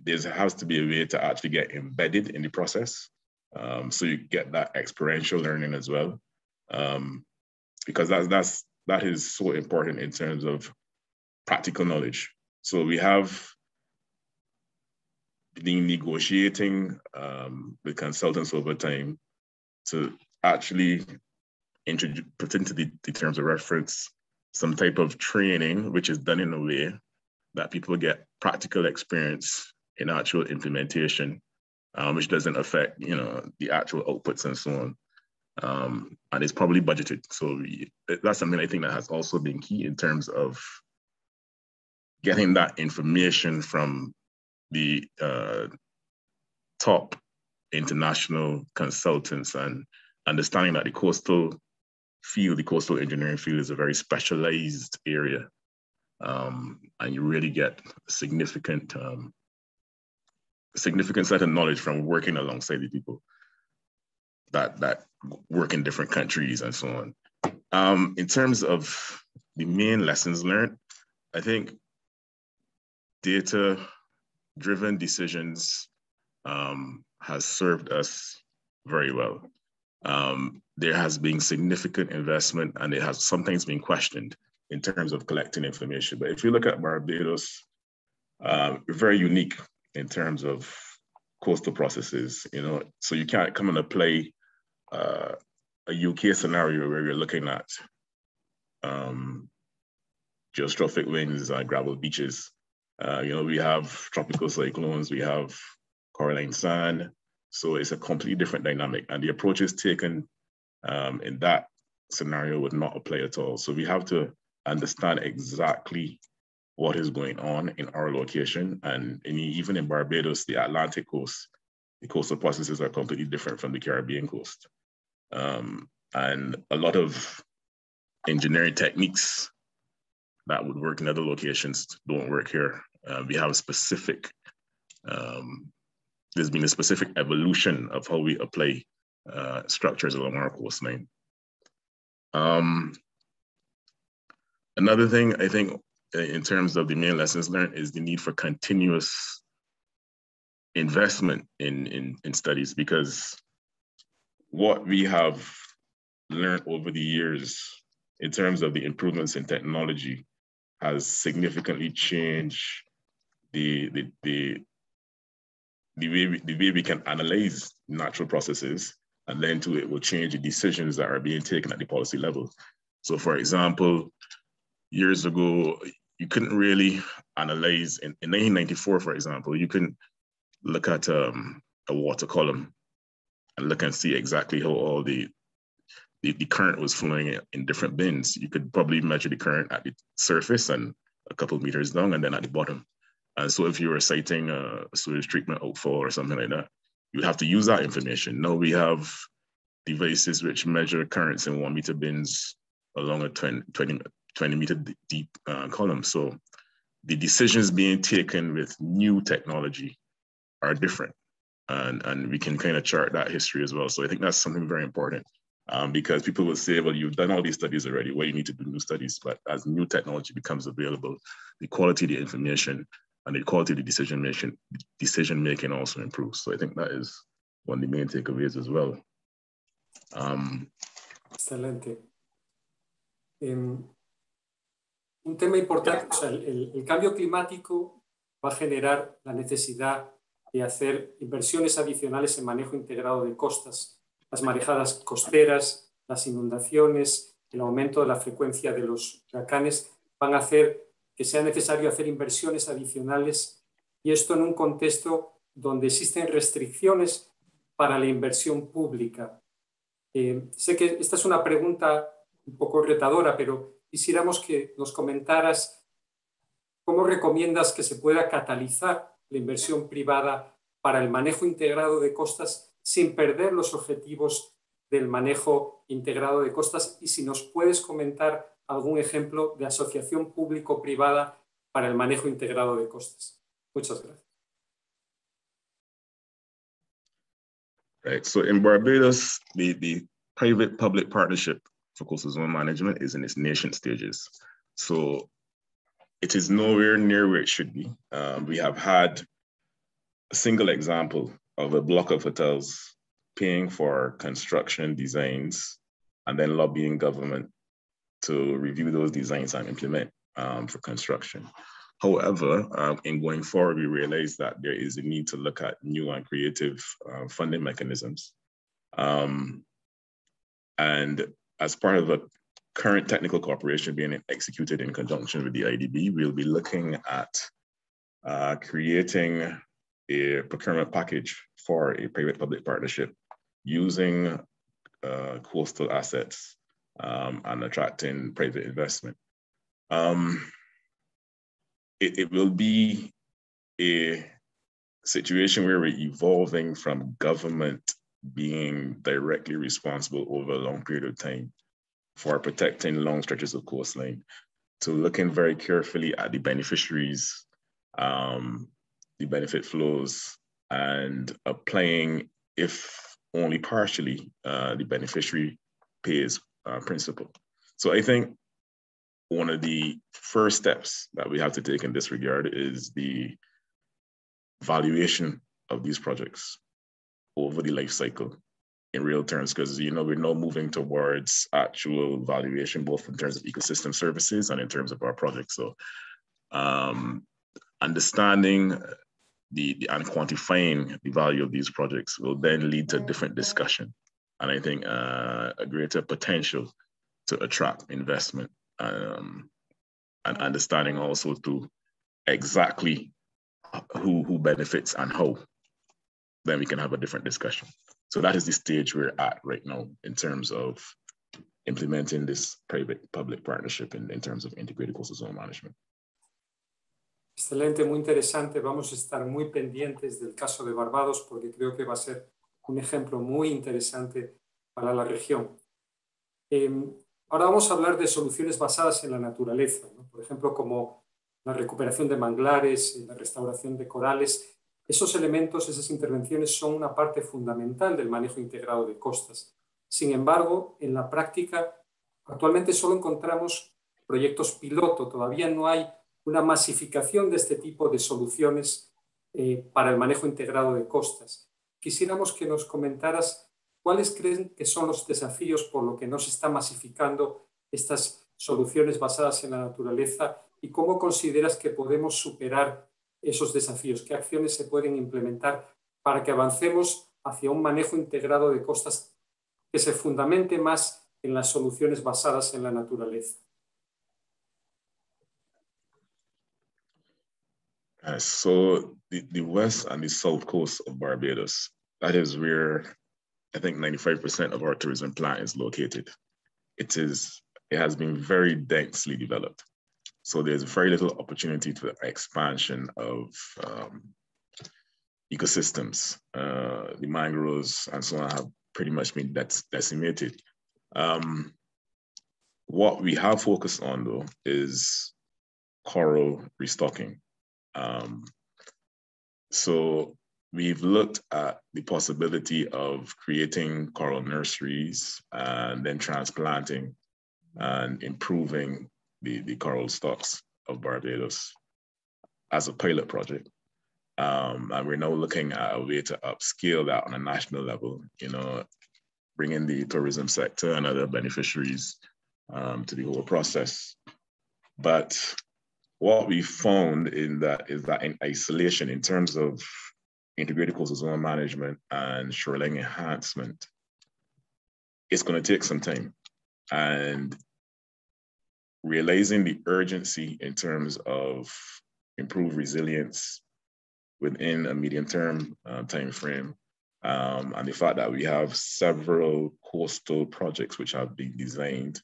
there has to be a way to actually get embedded in the process. Um, so you get that experiential learning as well, um, because that's, that's, that is so important in terms of practical knowledge. So we have been negotiating um, with consultants over time to actually introduce, put into the, the terms of reference some type of training, which is done in a way that people get practical experience in actual implementation, um, which doesn't affect, you know, the actual outputs and so on. Um, and it's probably budgeted. So we, that's something I think that has also been key in terms of getting that information from the uh, top international consultants and understanding that the coastal field, the coastal engineering field, is a very specialized area. um, and you really get significant um, significant set of knowledge from working alongside the people that that work in different countries and so on. Um, in terms of the main lessons learned, I think data-driven decisions um, has served us very well. Um, there has been significant investment, and it has sometimes been questioned in terms of collecting information. But if you look at Barbados, uh, very unique in terms of coastal processes, you know, so you can't come and play uh, a U K scenario where you're looking at um, geostrophic winds and gravel beaches. Uh, you know, we have tropical cyclones, we have coralline sand. So it's a completely different dynamic, and the approaches taken um, in that scenario would not apply at all. So we have to understand exactly what is going on in our location. And in, even in Barbados, the Atlantic coast, the coastal processes are completely different from the Caribbean coast. Um, and a lot of engineering techniques that would work in other locations don't work here. Uh, we have a specific, um, there's been a specific evolution of how we apply uh, structures along our coastline. Um, another thing I think in terms of the main lessons learned is the need for continuous investment in, in, in studies, because what we have learned over the years in terms of the improvements in technology has significantly changed the, the, the, the, way, we, the way we can analyze natural processes, and then to it will change the decisions that are being taken at the policy level. So for example, years ago, you couldn't really analyze, in, in nineteen ninety-four, for example, you couldn't look at um, a water column and look and see exactly how all the, the, the current was flowing in, in different bins. You could probably measure the current at the surface and a couple of meters down, and then at the bottom. And so if you were citing a sewage treatment outfall or something like that, you would have to use that information. Now we have devices which measure currents in one meter bins along a twenty, twenty, twenty meter deep uh, column. So the decisions being taken with new technology are different. And, and we can kind of chart that history as well. So I think that's something very important, um, because people will say, well, you've done all these studies already, well, you need to do new studies. But as new technology becomes available, the quality of the information and the quality of the decision-making decision-making also improves. So I think that is one of the main takeaways as well. Um, Excelente. Um, un tema importante, o sea, el, el cambio climático va a generar la necesidad de hacer inversiones adicionales en manejo integrado de costas, las marejadas costeras, las inundaciones, el aumento de la frecuencia de los huracanes van a hacer que sea necesario hacer inversiones adicionales, y esto en un contexto donde existen restricciones para la inversión pública. Eh, sé que esta es una pregunta un poco retadora, pero quisiéramos que nos comentaras cómo recomiendas que se pueda catalizar la inversión privada para el manejo integrado de costas sin perder los objetivos del manejo integrado de costas, y si nos puedes comentar algún ejemplo de asociación público-privada para el manejo integrado de costas. Muchas gracias. Right. So in Barbados, the, the private-public partnership for coastal zone management is in its nascent stages. So it is nowhere near where it should be. Um, we have had a single example of a block of hotels paying for construction designs and then lobbying government to review those designs and implement um, for construction. However, um, in going forward, we realize that there is a need to look at new and creative uh, funding mechanisms. Um, and as part of the current technical cooperation being executed in conjunction with the I D B, we'll be looking at uh, creating a procurement package for a private-public partnership using uh, coastal assets Um, and attracting private investment. Um, it, it will be a situation where we're evolving from government being directly responsible over a long period of time for protecting long stretches of coastline to looking very carefully at the beneficiaries, um, the benefit flows, and applying, if only partially, uh, the beneficiary pays uh, principal. So I think one of the first steps that we have to take in this regard is the valuation of these projects over the life cycle in real terms, because you know we're now moving towards actual valuation, both in terms of ecosystem services and in terms of our projects. So um, understanding the, the and quantifying the value of these projects will then lead to different discussion, and I think uh, a greater potential to attract investment, um, and understanding also to exactly who who benefits and how. Then we can have a different discussion. So that is the stage we're at right now in terms of implementing this private-public partnership in, in terms of integrated coastal zone management. Excelente, muy interesante. Vamos a estar muy pendientes del caso de Barbados porque creo que va a ser un ejemplo muy interesante para la región. Eh, ahora vamos a hablar de soluciones basadas en la naturaleza, ¿no? Por ejemplo, como la recuperación de manglares, la restauración de corales. Esos elementos, esas intervenciones son una parte fundamental del manejo integrado de costas. Sin embargo, en la práctica, actualmente solo encontramos proyectos piloto. Todavía no hay una masificación de este tipo de soluciones eh, para el manejo integrado de costas. Quisiéramos que nos comentaras cuáles creen que son los desafíos por lo que no se está masificando estas soluciones basadas en la naturaleza y cómo consideras que podemos superar esos desafíos, qué acciones se pueden implementar para que avancemos hacia un manejo integrado de costas que se fundamente más en las soluciones basadas en la naturaleza. Uh, so the, the west and the south coast of Barbados, that is where I think ninety-five percent of our tourism plan is located. It is, it has been very densely developed. So there's very little opportunity for expansion of um, ecosystems. Uh, the mangroves and so on have pretty much been decimated. Um, what we have focused on though is coral restocking. Um, so we've looked at the possibility of creating coral nurseries and then transplanting and improving The, the coral stocks of Barbados as a pilot project. Um, and we're now looking at a way to upscale that on a national level, you know, bringing the tourism sector and other beneficiaries um, to the whole process. But what we found in that is that in isolation, in terms of integrated coastal zone management and shoreline enhancement, it's gonna take some time. And realizing the urgency in terms of improved resilience within a medium-term uh, time frame, um, and the fact that we have several coastal projects which have been designed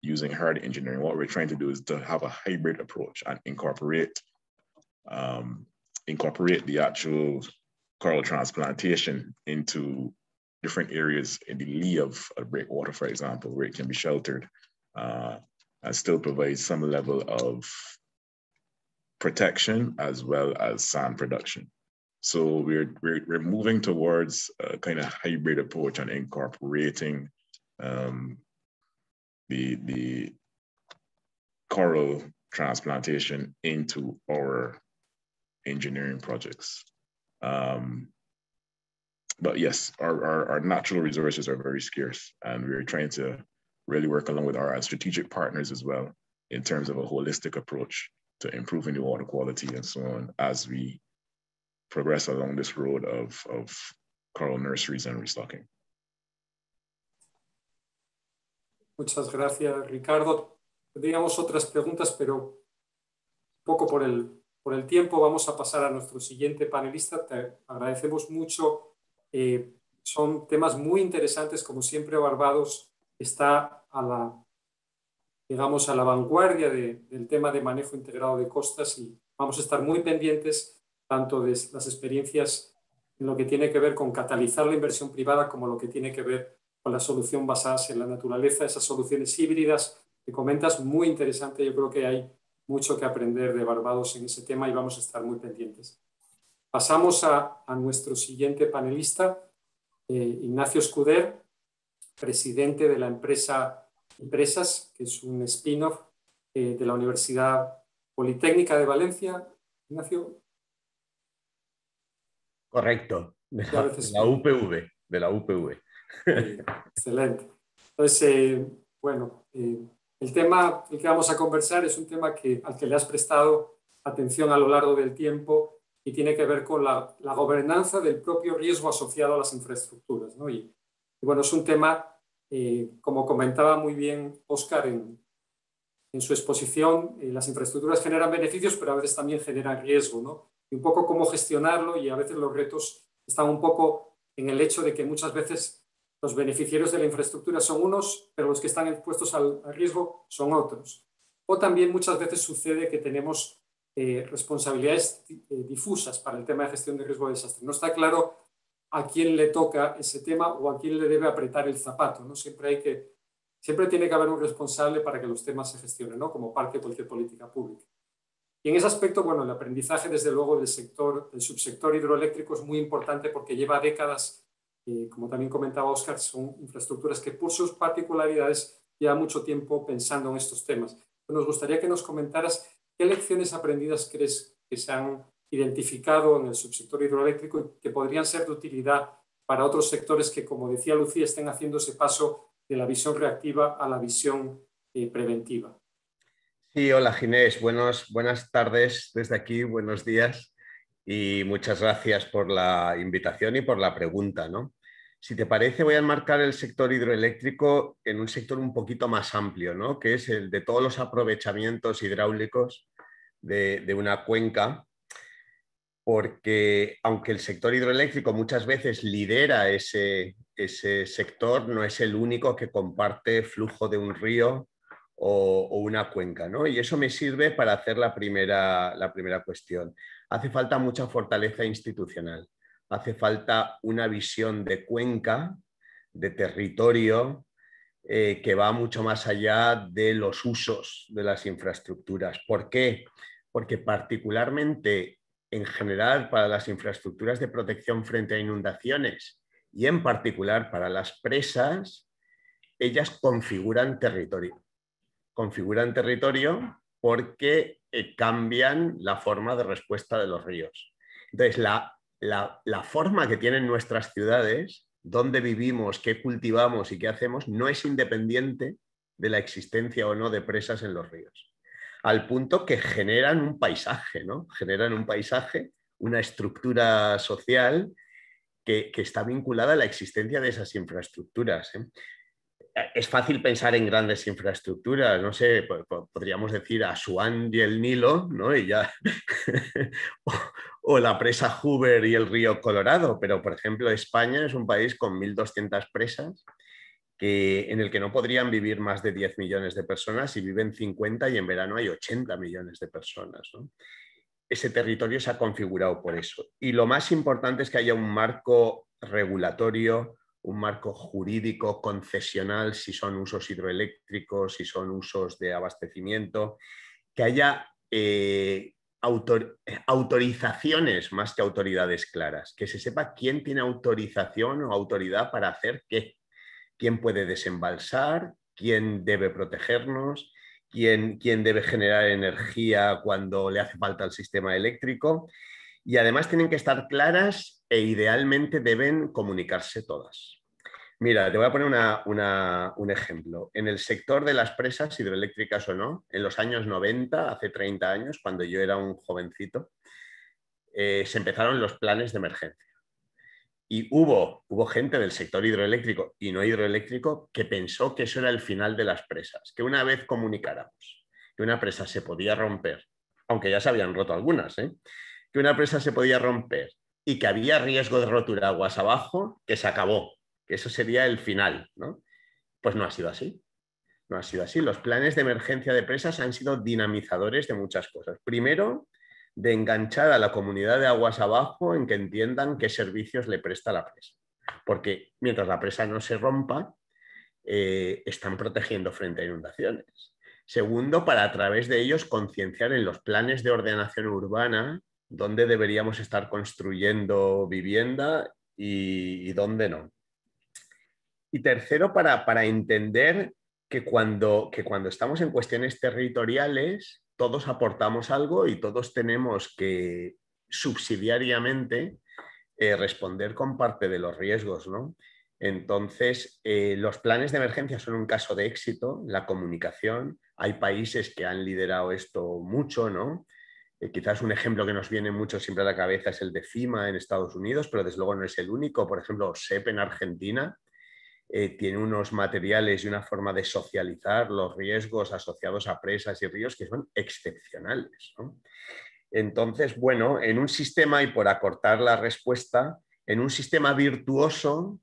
using hard engineering. What we're trying to do is to have a hybrid approach and incorporate um, incorporate the actual coral transplantation into different areas in the lee of a breakwater, for example, where it can be sheltered. Uh, and still provides some level of protection as well as sand production. So we're, we're, we're moving towards a kind of hybrid approach and incorporating um, the, the coral transplantation into our engineering projects. Um, but yes, our, our, our natural resources are very scarce, and we're trying to really work along with our strategic partners as well in terms of a holistic approach to improving the water quality and so on as we progress along this road of, of coral nurseries and restocking. Muchas gracias, Ricardo. Tendríamos otras preguntas, pero poco por el, por el tiempo. Vamos a pasar a nuestro siguiente panelista. Te agradecemos mucho. Eh, son temas muy interesantes, como siempre, Barbados está a la, digamos, a la vanguardia de, del tema de manejo integrado de costas, y vamos a estar muy pendientes tanto de las experiencias en lo que tiene que ver con catalizar la inversión privada como lo que tiene que ver con la solución basada en la naturaleza, esas soluciones híbridas que comentas, muy interesante. Yo creo que hay mucho que aprender de Barbados en ese tema y vamos a estar muy pendientes. Pasamos a, a nuestro siguiente panelista, eh, Ignacio Escuder, presidente de la empresa Ipresas, que es un spin-off eh, de la Universidad Politécnica de Valencia. Ignacio. Correcto, de la, de la U P V. De la U P V. Eh, excelente. Entonces, eh, bueno, eh, el tema el que vamos a conversar es un tema que, al que le has prestado atención a lo largo del tiempo y tiene que ver con la, la gobernanza del propio riesgo asociado a las infraestructuras, ¿no? Y, y bueno, es un tema, eh, como comentaba muy bien Óscar en, en su exposición, eh, las infraestructuras generan beneficios, pero a veces también generan riesgo, ¿no? Y un poco cómo gestionarlo, y a veces los retos están un poco en el hecho de que muchas veces los beneficiarios de la infraestructura son unos, pero los que están expuestos al, al riesgo son otros. O también muchas veces sucede que tenemos eh, responsabilidades eh, difusas para el tema de gestión de riesgo de desastre. No está claro a quién le toca ese tema o a quién le debe apretar el zapato, ¿no? Siempre hay que, siempre tiene que haber un responsable para que los temas se gestionen, ¿no? Como parte de cualquier política pública. Y en ese aspecto, bueno, el aprendizaje, desde luego, del sector, del subsector hidroeléctrico es muy importante porque lleva décadas, eh, como también comentaba Óscar, son infraestructuras que por sus particularidades lleva mucho tiempo pensando en estos temas. Pero nos gustaría que nos comentaras qué lecciones aprendidas crees que se han identificado en el subsector hidroeléctrico y que podrían ser de utilidad para otros sectores que, como decía Lucía, estén haciendo ese paso de la visión reactiva a la visión eh, preventiva. Sí, hola Ginés, buenos, buenas tardes desde aquí, buenos días y muchas gracias por la invitación y por la pregunta, ¿no? Si te parece, voy a enmarcar el sector hidroeléctrico en un sector un poquito más amplio, ¿no? Que es el de todos los aprovechamientos hidráulicos de, de una cuenca, porque aunque el sector hidroeléctrico muchas veces lidera ese, ese sector, no es el único que comparte flujo de un río o una cuenca, ¿no? Y eso me sirve para hacer la primera, la primera cuestión. Hace falta mucha fortaleza institucional, hace falta una visión de cuenca, de territorio, eh, que va mucho más allá de los usos de las infraestructuras. ¿Por qué? Porque particularmente en general para las infraestructuras de protección frente a inundaciones y en particular para las presas, ellas configuran territorio. configuran territorio porque eh, cambian la forma de respuesta de los ríos. Entonces, la, la, la forma que tienen nuestras ciudades, dónde vivimos, qué cultivamos y qué hacemos, no es independiente de la existencia o no de presas en los ríos, al punto que generan un paisaje, ¿no? Generan un paisaje, una estructura social que, que está vinculada a la existencia de esas infraestructuras, ¿eh? Es fácil pensar en grandes infraestructuras, no sé, podríamos decir Asuán y el Nilo, ¿no? Y ya... o, o la presa Hoover y el río Colorado, pero por ejemplo España es un país con mil doscientas presas que, en el que no podrían vivir más de diez millones de personas y viven cincuenta y en verano hay ochenta millones de personas, ¿no? Ese territorio se ha configurado por eso. Y lo más importante es que haya un marco regulatorio, un marco jurídico concesional, si son usos hidroeléctricos, si son usos de abastecimiento, que haya eh, autor autorizaciones más que autoridades claras, que se sepa quién tiene autorización o autoridad para hacer qué, quién puede desembalsar, quién debe protegernos, quién, quién debe generar energía cuando le hace falta al sistema eléctrico. Y además tienen que estar claras e idealmente deben comunicarse todas. Mira, te voy a poner una, una, un ejemplo. En el sector de las presas, hidroeléctricas o no, en los años noventa, hace treinta años, cuando yo era un jovencito, eh, se empezaron los planes de emergencia. Y hubo, hubo gente del sector hidroeléctrico y no hidroeléctrico que pensó que eso era el final de las presas, que una vez comunicáramos que una presa se podía romper, aunque ya se habían roto algunas, ¿eh? que una presa se podía romper y que había riesgo de rotura aguas abajo, que se acabó, que eso sería el final, ¿no? Pues no ha sido así, no ha sido así. Los planes de emergencia de presas han sido dinamizadores de muchas cosas. Primero, de enganchar a la comunidad de aguas abajo en que entiendan qué servicios le presta la presa, porque mientras la presa no se rompa, eh, están protegiendo frente a inundaciones. Segundo, para a través de ellos concienciar en los planes de ordenación urbana dónde deberíamos estar construyendo vivienda y, y dónde no. Y tercero, para, para entender que cuando, que cuando estamos en cuestiones territoriales, todos aportamos algo y todos tenemos que subsidiariamente eh, responder con parte de los riesgos, ¿no? Entonces, eh, los planes de emergencia son un caso de éxito, la comunicación. Hay países que han liderado esto mucho, ¿no? Eh, quizás un ejemplo que nos viene mucho siempre a la cabeza es el de FEMA en Estados Unidos, pero desde luego no es el único. Por ejemplo, S E P en Argentina eh, tiene unos materiales y una forma de socializar los riesgos asociados a presas y ríos que son excepcionales, ¿no? Entonces, bueno, en un sistema, y por acortar la respuesta, en un sistema virtuoso,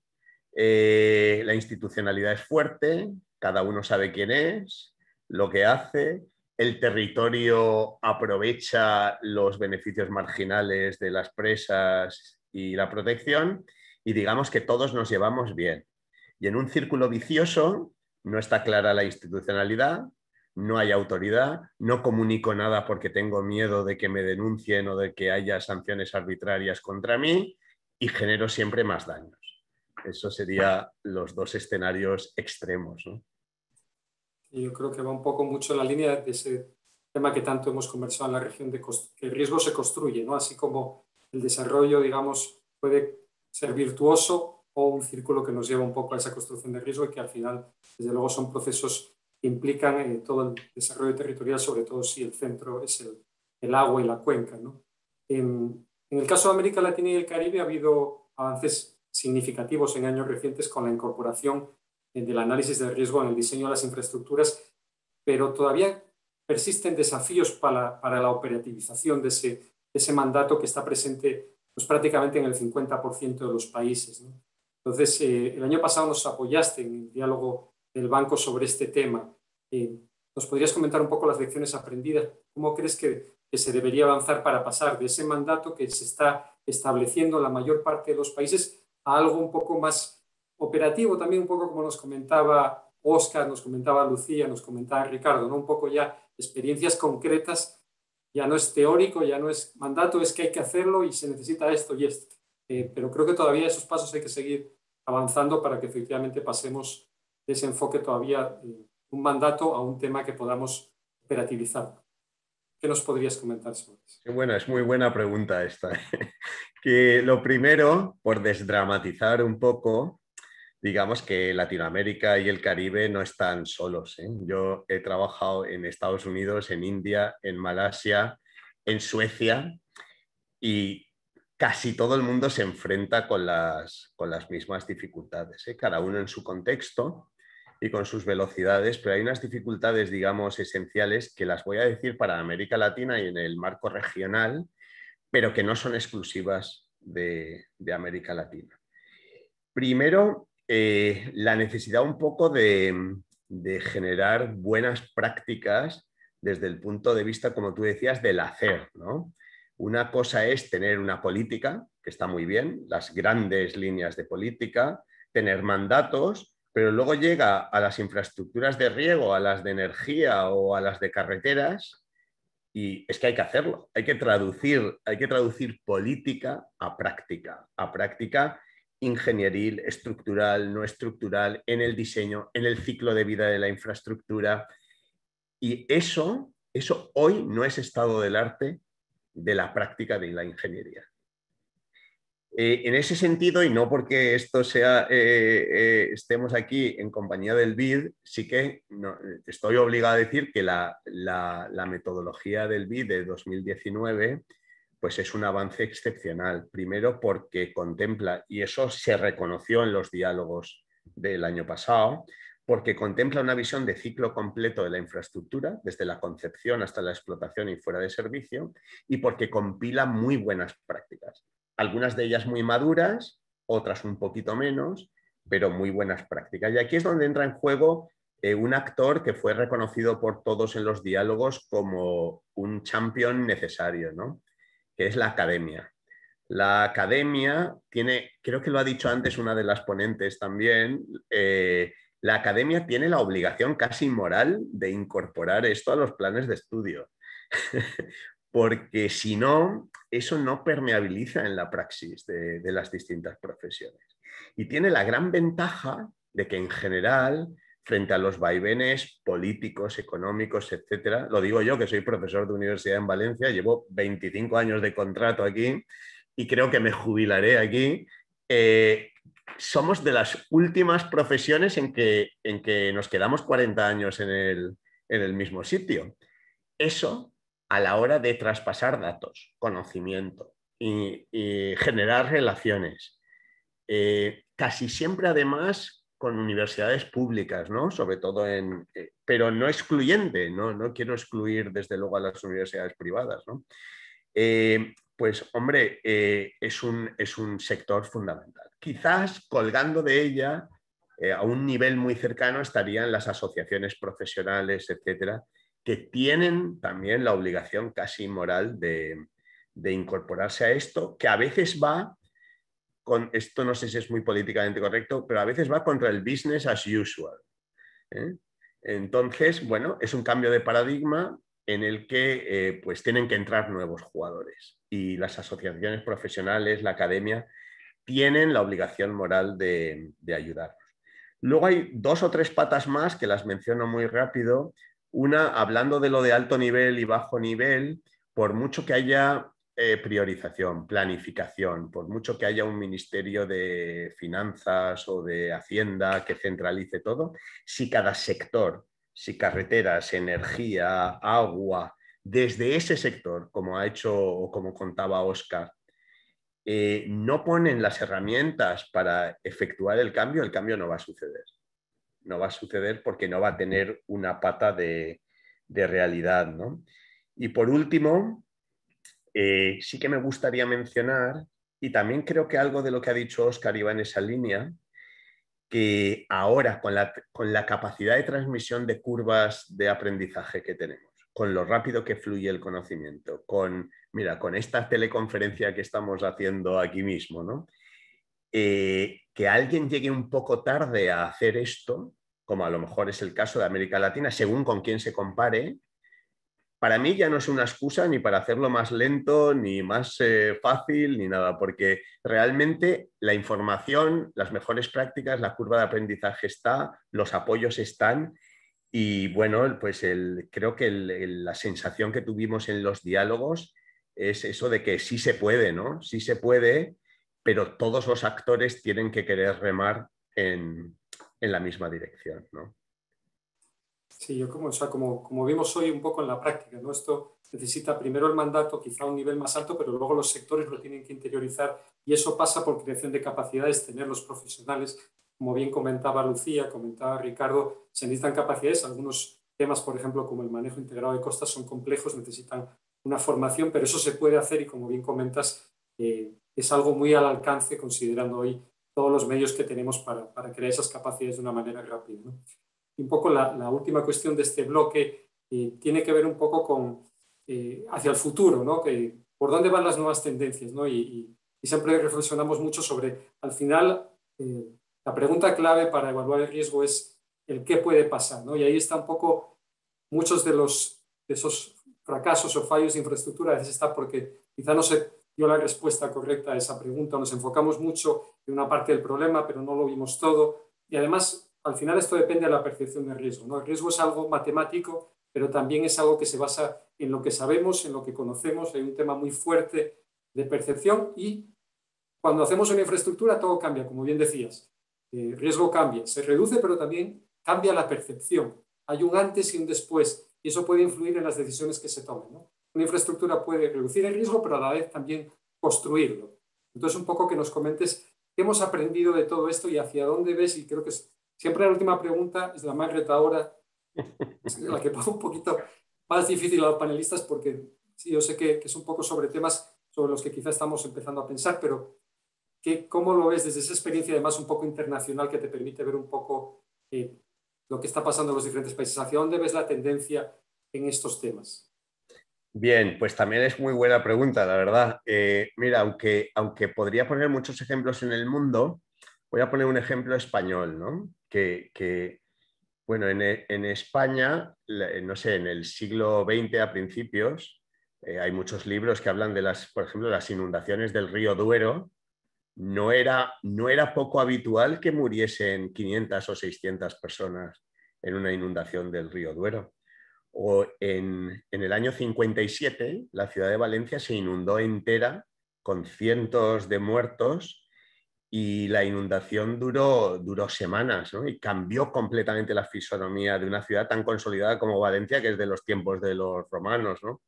Eh, la institucionalidad es fuerte, cada uno sabe quién es, lo que hace, el territorio aprovecha los beneficios marginales de las presas y la protección y digamos que todos nos llevamos bien. Y en un círculo vicioso no está clara la institucionalidad, no hay autoridad, no comunico nada porque tengo miedo de que me denuncien o de que haya sanciones arbitrarias contra mí y genero siempre más daño. Eso serían los dos escenarios extremos, ¿no? Yo creo que va un poco mucho en la línea de ese tema que tanto hemos conversado en la región, de que el riesgo se construye, ¿no? Así como el desarrollo, digamos, puede ser virtuoso o un círculo que nos lleva un poco a esa construcción de riesgo y que al final, desde luego, son procesos que implican en todo el desarrollo territorial, sobre todo si el centro es el, el agua y la cuenca, ¿no? En, en el caso de América Latina y el Caribe ha habido avances significativos en años recientes con la incorporación del análisis del riesgo en el diseño de las infraestructuras, pero todavía persisten desafíos para, para la operativización de ese, de ese mandato que está presente pues, prácticamente en el cincuenta por ciento de los países, ¿no? Entonces, eh, el año pasado nos apoyaste en el diálogo del banco sobre este tema. Eh, ¿Nos podrías comentar un poco las lecciones aprendidas? ¿Cómo crees que, que se debería avanzar para pasar de ese mandato que se está estableciendo en la mayor parte de los países a algo un poco más operativo, también un poco como nos comentaba Óscar, nos comentaba Lucía, nos comentaba Ricardo, ¿no? Un poco ya experiencias concretas, ya no es teórico, ya no es mandato, es que hay que hacerlo y se necesita esto y esto. Eh, pero creo que todavía esos pasos hay que seguir avanzando para que efectivamente pasemos de ese enfoque todavía eh, un mandato a un tema que podamos operativizar. ¿Qué nos podrías comentar sobre eso? Bueno, es muy buena pregunta esta. Que lo primero, por desdramatizar un poco, digamos que Latinoamérica y el Caribe no están solos, ¿eh? Yo he trabajado en Estados Unidos, en India, en Malasia, en Suecia y casi todo el mundo se enfrenta con las, con las mismas dificultades, ¿eh? Cada uno en su contexto y con sus velocidades, pero hay unas dificultades, digamos, esenciales que las voy a decir para América Latina y en el marco regional, pero que no son exclusivas de, de América Latina. Primero, eh, la necesidad un poco de, de generar buenas prácticas desde el punto de vista, como tú decías, del hacer, ¿no? Una cosa es tener una política, que está muy bien, las grandes líneas de política, tener mandatos, pero luego llega a las infraestructuras de riego, a las de energía o a las de carreteras y es que hay que hacerlo, hay que traducir, hay que traducir política a práctica, a práctica ingenieril, estructural, no estructural, en el diseño, en el ciclo de vida de la infraestructura y eso, eso hoy no es estado del arte de la práctica de la ingeniería. Eh, en ese sentido, y no porque esto sea, eh, eh, estemos aquí en compañía del B I D, sí que no, estoy obligado a decir que la, la, la metodología del B I D de dos mil diecinueve pues es un avance excepcional. Primero porque contempla, y eso se reconoció en los diálogos del año pasado, porque contempla una visión de ciclo completo de la infraestructura, desde la concepción hasta la explotación y fuera de servicio, y porque compila muy buenas prácticas. Algunas de ellas muy maduras, otras un poquito menos, pero muy buenas prácticas. Y aquí es donde entra en juego eh, un actor que fue reconocido por todos en los diálogos como un champion necesario, ¿no? Que es la academia. La academia tiene, creo que lo ha dicho antes una de las ponentes también, eh, la academia tiene la obligación casi moral de incorporar esto a los planes de estudio, porque si no, eso no permeabiliza en la praxis de, de las distintas profesiones. Y tiene la gran ventaja de que en general, frente a los vaivenes políticos, económicos, etcétera, lo digo yo que soy profesor de universidad en Valencia, llevo veinticinco años de contrato aquí y creo que me jubilaré aquí, eh, somos de las últimas profesiones en que, en que nos quedamos cuarenta años en el, en el mismo sitio. Eso a la hora de traspasar datos, conocimiento y, y generar relaciones. Eh, casi siempre además con universidades públicas, ¿no? Sobre todo en... Eh, pero no excluyente, ¿no? No quiero excluir desde luego a las universidades privadas, ¿no? Eh, pues hombre, eh, es un, es un sector fundamental. Quizás colgando de ella, eh, a un nivel muy cercano, estarían las asociaciones profesionales, etcétera, que tienen también la obligación casi moral de, de incorporarse a esto, que a veces va con, esto no sé si es muy políticamente correcto, pero a veces va contra el business as usual, ¿eh? Entonces, bueno, es un cambio de paradigma en el que eh, pues tienen que entrar nuevos jugadores y las asociaciones profesionales, la academia, tienen la obligación moral de, de ayudarnos. Luego hay dos o tres patas más que las menciono muy rápido. Una, hablando de lo de alto nivel y bajo nivel, por mucho que haya eh, priorización, planificación, por mucho que haya un ministerio de finanzas o de hacienda que centralice todo, si cada sector, si carreteras, energía, agua, desde ese sector, como ha hecho o como contaba Óscar, eh, no ponen las herramientas para efectuar el cambio, el cambio no va a suceder. No va a suceder porque no va a tener una pata de, de realidad, ¿no? Y por último, eh, sí que me gustaría mencionar, y también creo que algo de lo que ha dicho Óscar iba en esa línea, que ahora con la, con la capacidad de transmisión de curvas de aprendizaje que tenemos, con lo rápido que fluye el conocimiento, con, mira, con esta teleconferencia que estamos haciendo aquí mismo, ¿no? Eh, que alguien llegue un poco tarde a hacer esto, como a lo mejor es el caso de América Latina, según con quién se compare, para mí ya no es una excusa ni para hacerlo más lento, ni más eh, fácil, ni nada, porque realmente la información, las mejores prácticas, la curva de aprendizaje está, los apoyos están, y bueno, pues el, creo que el, el, la sensación que tuvimos en los diálogos es eso de que sí se puede, ¿no? Sí se puede, pero todos los actores tienen que querer remar en, en la misma dirección, ¿no? Sí, yo como, o sea, como, como vimos hoy un poco en la práctica, ¿no? Esto necesita primero el mandato, quizá a un nivel más alto, pero luego los sectores lo tienen que interiorizar y eso pasa por creación de capacidades, tener los profesionales, como bien comentaba Lucía, comentaba Ricardo, se necesitan capacidades, algunos temas, por ejemplo, como el manejo integrado de costas son complejos, necesitan una formación, pero eso se puede hacer y como bien comentas, eh, es algo muy al alcance considerando hoy todos los medios que tenemos para, para crear esas capacidades de una manera rápida, ¿no? Y un poco la, la última cuestión de este bloque eh, tiene que ver un poco con eh, hacia el futuro, ¿no? Que, por dónde van las nuevas tendencias, ¿no? Y, y, y siempre reflexionamos mucho sobre, al final, eh, la pregunta clave para evaluar el riesgo es el qué puede pasar, ¿no? Y ahí está un poco muchos de, los, de esos fracasos o fallos de infraestructura, a veces está porque quizá no se dio la respuesta correcta a esa pregunta, nos enfocamos mucho en una parte del problema, pero no lo vimos todo, y además, al final esto depende de la percepción del riesgo, ¿no? El riesgo es algo matemático, pero también es algo que se basa en lo que sabemos, en lo que conocemos, hay un tema muy fuerte de percepción, y cuando hacemos una infraestructura todo cambia, como bien decías, el riesgo cambia, se reduce, pero también cambia la percepción, hay un antes y un después, y eso puede influir en las decisiones que se tomen, ¿no? Una infraestructura puede reducir el riesgo, pero a la vez también construirlo. Entonces, un poco que nos comentes qué hemos aprendido de todo esto y hacia dónde ves, y creo que es, siempre la última pregunta es la más retadora, es la que pasa un poquito más difícil a los panelistas, porque sí, yo sé que, que es un poco sobre temas sobre los que quizá estamos empezando a pensar, pero ¿qué, ¿cómo lo ves desde esa experiencia, además un poco internacional, que te permite ver un poco eh, lo que está pasando en los diferentes países? ¿Hacia dónde ves la tendencia en estos temas? Bien, pues también es muy buena pregunta, la verdad. Eh, mira, aunque, aunque podría poner muchos ejemplos en el mundo, voy a poner un ejemplo español, ¿no? que, que bueno, en, en España, no sé, en el siglo veinte a principios, eh, hay muchos libros que hablan de las, por ejemplo, las inundaciones del río Duero. No era, no era poco habitual que muriesen quinientas o seiscientas personas en una inundación del río Duero. O en, en el año cincuenta y siete, la ciudad de Valencia se inundó entera con cientos de muertos y la inundación duró, duró semanas, ¿no? Y cambió completamente la fisonomía de una ciudad tan consolidada como Valencia, que es de los tiempos de los romanos, ¿no?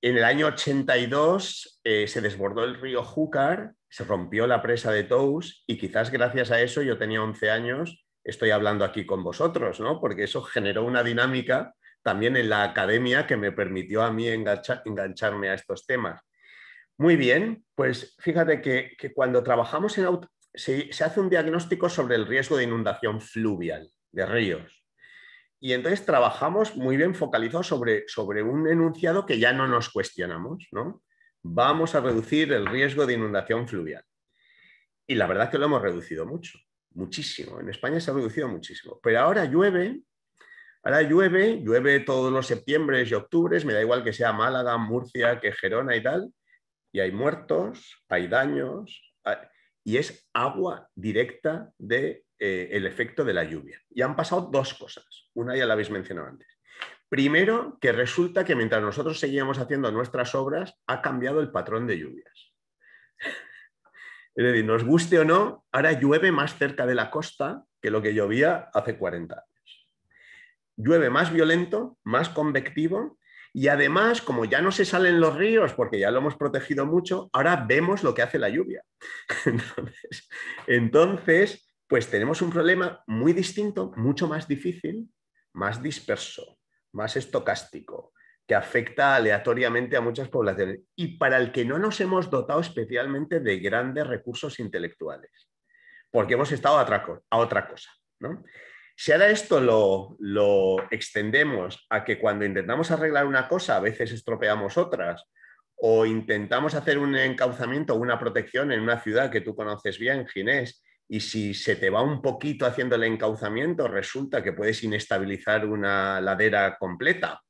En el año ochenta y dos eh, se desbordó el río Júcar, se rompió la presa de Tous y quizás gracias a eso, yo tenía once años, estoy hablando aquí con vosotros, ¿no? Porque eso generó una dinámica también en la academia que me permitió a mí engancha, engancharme a estos temas. Muy bien, pues fíjate que, que cuando trabajamos en auto, se, se hace un diagnóstico sobre el riesgo de inundación fluvial de ríos. Y entonces trabajamos muy bien focalizado sobre, sobre un enunciado que ya no nos cuestionamos, ¿no? Vamos a reducir el riesgo de inundación fluvial. Y la verdad que lo hemos reducido mucho, muchísimo. En España se ha reducido muchísimo. Pero ahora llueve, ahora llueve, llueve todos los septiembres y octubres, me da igual que sea Málaga, Murcia, que Gerona y tal, y hay muertos, hay daños, hay... y es agua directa del eh, el efecto de la lluvia. Y han pasado dos cosas, una ya la habéis mencionado antes. Primero, que resulta que mientras nosotros seguíamos haciendo nuestras obras, ha cambiado el patrón de lluvias. Es decir, nos guste o no, ahora llueve más cerca de la costa que lo que llovía hace cuarenta años. Llueve más violento, más convectivo, y además, como ya no se salen los ríos porque ya lo hemos protegido mucho, ahora vemos lo que hace la lluvia. Entonces, entonces pues tenemos un problema muy distinto, mucho más difícil, más disperso, más estocástico, que afecta aleatoriamente a muchas poblaciones y para el que no nos hemos dotado especialmente de grandes recursos intelectuales, porque hemos estado a otra cosa, ¿no? Si ahora esto lo, lo extendemos a que cuando intentamos arreglar una cosa, a veces estropeamos otras, o intentamos hacer un encauzamiento o una protección en una ciudad que tú conoces bien, Ginés, y si se te va un poquito haciendo el encauzamiento, resulta que puedes inestabilizar una ladera completa.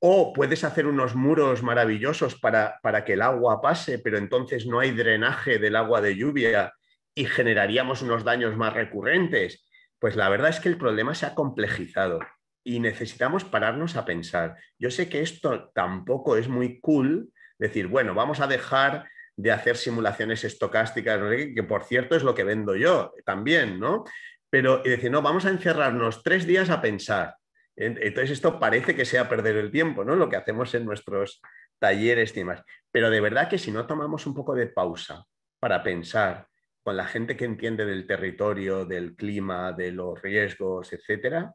O puedes hacer unos muros maravillosos para, para que el agua pase, pero entonces no hay drenaje del agua de lluvia y generaríamos unos daños más recurrentes. Pues la verdad es que el problema se ha complejizado y necesitamos pararnos a pensar. Yo sé que esto tampoco es muy cool, decir, bueno, vamos a dejar de hacer simulaciones estocásticas, que por cierto es lo que vendo yo también, ¿no? Pero decir, no, vamos a encerrarnos tres días a pensar. Entonces esto parece que sea perder el tiempo, ¿no? Lo que hacemos en nuestros talleres y demás. Pero de verdad que si no tomamos un poco de pausa para pensar con la gente que entiende del territorio, del clima, de los riesgos, etcétera,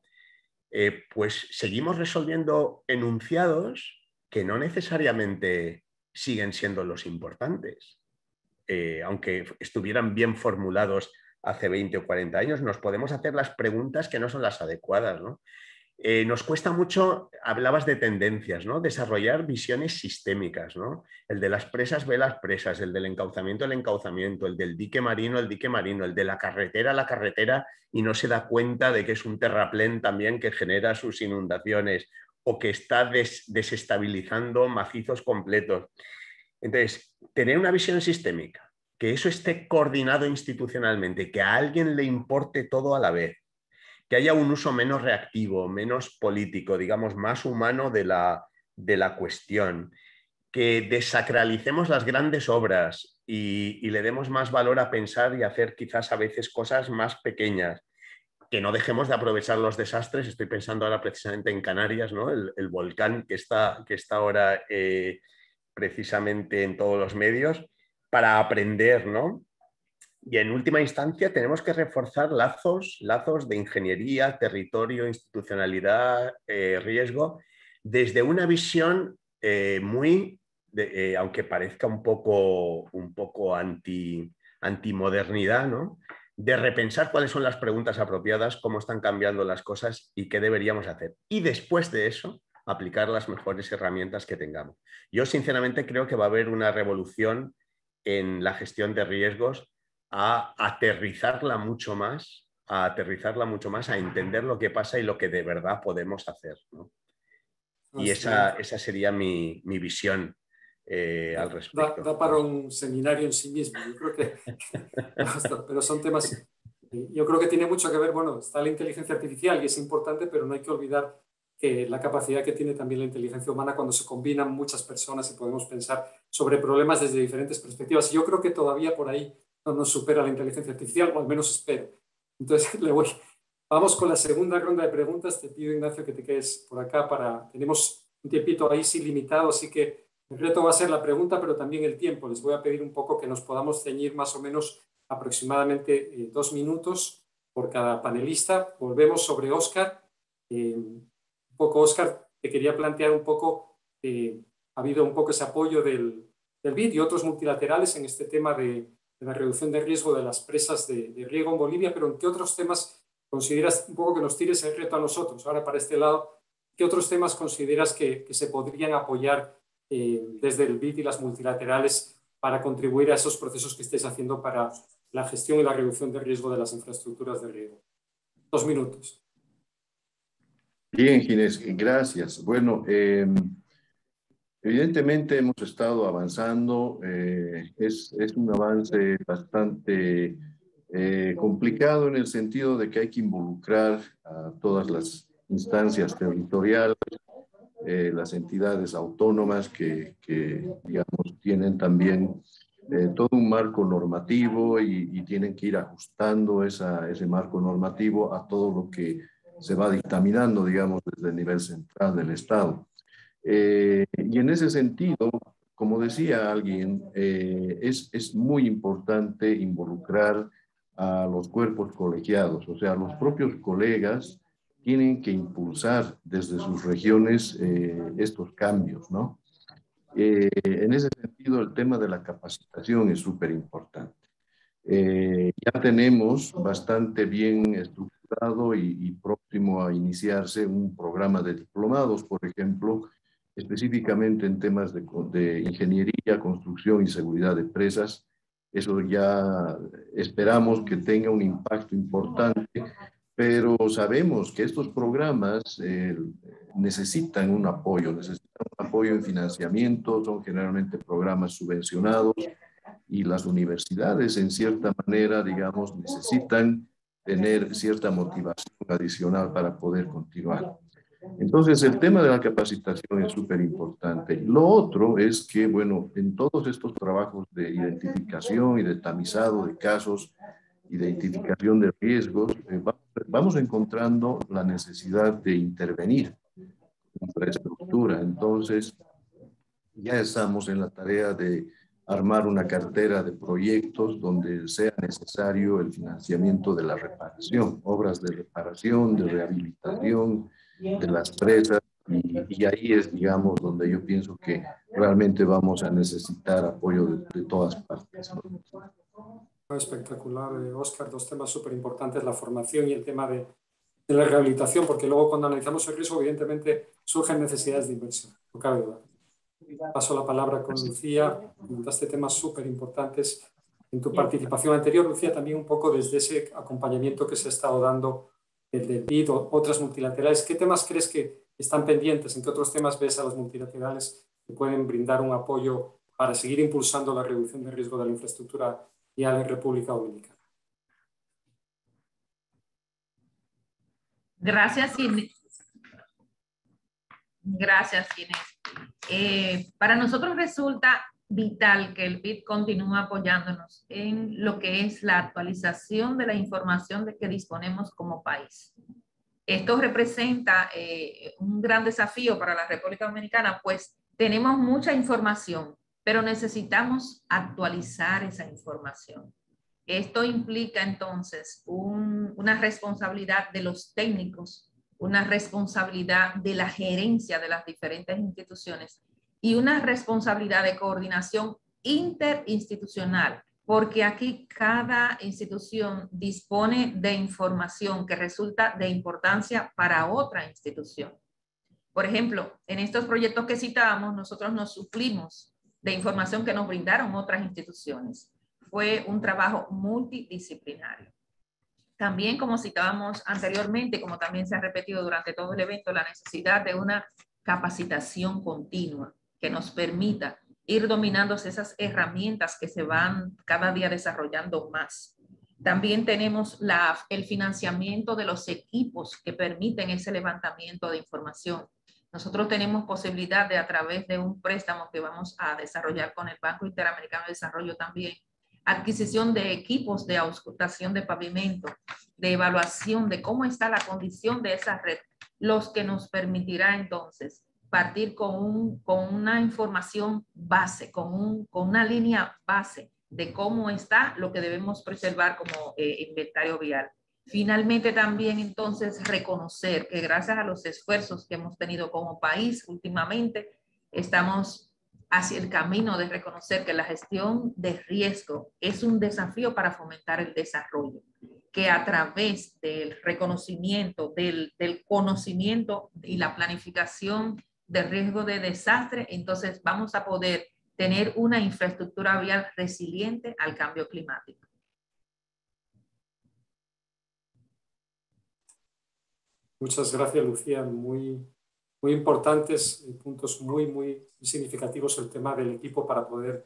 eh, pues seguimos resolviendo enunciados que no necesariamente siguen siendo los importantes. Eh, aunque estuvieran bien formulados hace veinte o cuarenta años, nos podemos hacer las preguntas que no son las adecuadas, ¿no? Eh, nos cuesta mucho, hablabas de tendencias, ¿no? Desarrollar visiones sistémicas, ¿no? El de las presas ve las presas, el del encauzamiento el encauzamiento, el del dique marino el dique marino, el de la carretera la carretera y no se da cuenta de que es un terraplén también que genera sus inundaciones o que está des desestabilizando macizos completos. Entonces, tener una visión sistémica, que eso esté coordinado institucionalmente, que a alguien le importe todo a la vez, que haya un uso menos reactivo, menos político, digamos, más humano de la, de la cuestión, que desacralicemos las grandes obras y, y le demos más valor a pensar y hacer quizás a veces cosas más pequeñas, que no dejemos de aprovechar los desastres. Estoy pensando ahora precisamente en Canarias, ¿no? El, el volcán que está, que está ahora eh, precisamente en todos los medios, para aprender, ¿no? Y en última instancia tenemos que reforzar lazos, lazos de ingeniería, territorio, institucionalidad, eh, riesgo, desde una visión eh, muy, de, eh, aunque parezca un poco, un poco anti, antimodernidad, ¿no? De repensar cuáles son las preguntas apropiadas, cómo están cambiando las cosas y qué deberíamos hacer. Y después de eso, aplicar las mejores herramientas que tengamos. Yo sinceramente creo que va a haber una revolución en la gestión de riesgos a aterrizarla mucho más a aterrizarla mucho más, a entender lo que pasa y lo que de verdad podemos hacer, ¿no? Y esa, esa sería mi, mi visión eh, al respecto. Da, da para un seminario en sí mismo, yo creo que basta, pero son temas... Yo creo que tiene mucho que ver, bueno, está la inteligencia artificial y es importante, pero no hay que olvidar que la capacidad que tiene también la inteligencia humana cuando se combinan muchas personas y podemos pensar sobre problemas desde diferentes perspectivas. Yo creo que todavía por ahí no nos supera la inteligencia artificial, o al menos espero. Entonces, le voy. Vamos con la segunda ronda de preguntas. Te pido, Ignacio, que te quedes por acá para... Tenemos un tiempito ahí sí limitado, así que el reto va a ser la pregunta, pero también el tiempo. Les voy a pedir un poco que nos podamos ceñir más o menos aproximadamente eh, dos minutos por cada panelista. Volvemos sobre Óscar. Eh, un poco, Óscar, te quería plantear un poco, eh, ha habido un poco ese apoyo del, del B I D y otros multilaterales en este tema de, de la reducción de riesgo de las presas de, de riego en Bolivia, pero ¿en qué otros temas consideras un poco que nos tires el reto a nosotros? Ahora para este lado, ¿qué otros temas consideras que, que se podrían apoyar eh, desde el B I D y las multilaterales para contribuir a esos procesos que estéis haciendo para la gestión y la reducción de riesgo de las infraestructuras de riego? Dos minutos. Bien, Ginés, gracias. Bueno, eh, evidentemente hemos estado avanzando. Eh, es, es un avance bastante eh, complicado en el sentido de que hay que involucrar a todas las instancias territoriales, eh, las entidades autónomas que, que digamos, tienen también Eh, todo un marco normativo y, y tienen que ir ajustando esa, ese marco normativo a todo lo que se va dictaminando, digamos, desde el nivel central del Estado. Eh, y en ese sentido, como decía alguien, eh, es, es muy importante involucrar a los cuerpos colegiados, o sea, los propios colegas tienen que impulsar desde sus regiones eh, estos cambios, ¿no? Eh, en ese sentido, el tema de la capacitación es súper importante. Eh, ya tenemos bastante bien estructurado y, y próximo a iniciarse un programa de diplomados, por ejemplo, específicamente en temas de, de ingeniería, construcción y seguridad de presas. Eso ya esperamos que tenga un impacto importante, pero sabemos que estos programas eh, necesitan un apoyo, necesitan un apoyo en financiamiento, son generalmente programas subvencionados y las universidades en cierta manera, digamos, necesitan tener cierta motivación adicional para poder continuar. Entonces, el tema de la capacitación es súper importante. Lo otro es que, bueno, en todos estos trabajos de identificación y de tamizado de casos, identificación de riesgos, eh, va, vamos encontrando la necesidad de intervenir en infraestructura. Entonces, ya estamos en la tarea de armar una cartera de proyectos donde sea necesario el financiamiento de la reparación, obras de reparación, de rehabilitación de las presas, y, y ahí es, digamos, donde yo pienso que realmente vamos a necesitar apoyo de, de todas partes, ¿no? Espectacular, Óscar, dos temas súper importantes, la formación y el tema de, de la rehabilitación, porque luego cuando analizamos el riesgo, evidentemente surgen necesidades de inversión, no cabe duda. Paso la palabra con Lucía, comentaste temas súper importantes en tu participación anterior, Lucía, también un poco desde ese acompañamiento que se ha estado dando el del B I D o otras multilaterales. ¿Qué temas crees que están pendientes? ¿En qué otros temas ves a las multilaterales que pueden brindar un apoyo para seguir impulsando la reducción de riesgo de la infraestructura y a la República Dominicana? Gracias, Inés. Gracias, Inés. Eh, para nosotros resulta vital que el B I D continúe apoyándonos en lo que es la actualización de la información de que disponemos como país. Esto representa eh, un gran desafío para la República Dominicana, pues tenemos mucha información, pero necesitamos actualizar esa información. Esto implica entonces un, una responsabilidad de los técnicos, una responsabilidad de la gerencia de las diferentes instituciones y una responsabilidad de coordinación interinstitucional, porque aquí cada institución dispone de información que resulta de importancia para otra institución. Por ejemplo, en estos proyectos que citábamos, nosotros nos suplimos de información que nos brindaron otras instituciones. Fue un trabajo multidisciplinario. También, como citábamos anteriormente, como también se ha repetido durante todo el evento, la necesidad de una capacitación continua que nos permita ir dominando esas herramientas que se van cada día desarrollando más. También tenemos la, el financiamiento de los equipos que permiten ese levantamiento de información. Nosotros tenemos posibilidad de, a través de un préstamo que vamos a desarrollar con el Banco Interamericano de Desarrollo también, adquisición de equipos de auscultación de pavimento, de evaluación de cómo está la condición de esa red, los que nos permitirá entonces partir con, un, con una información base, con, un, con una línea base de cómo está lo que debemos preservar como eh, inventario vial. Finalmente también entonces reconocer que gracias a los esfuerzos que hemos tenido como país últimamente, estamos hacia el camino de reconocer que la gestión de riesgo es un desafío para fomentar el desarrollo, que a través del reconocimiento, del, del conocimiento y la planificación de riesgo de desastre, entonces vamos a poder tener una infraestructura vial resiliente al cambio climático. Muchas gracias, Lucía. Muy, muy importantes puntos, muy, muy significativos el tema del equipo para poder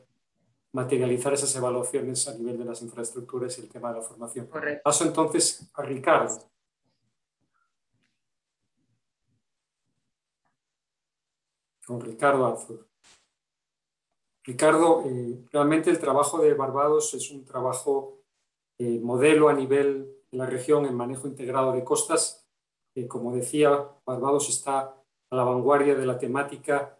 materializar esas evaluaciones a nivel de las infraestructuras y el tema de la formación. Correcto. Paso entonces a Ricardo. Con Ricardo Arthur. Ricardo, eh, realmente el trabajo de Barbados es un trabajo eh, modelo a nivel de la región en manejo integrado de costas. Eh, como decía, Barbados está a la vanguardia de la temática.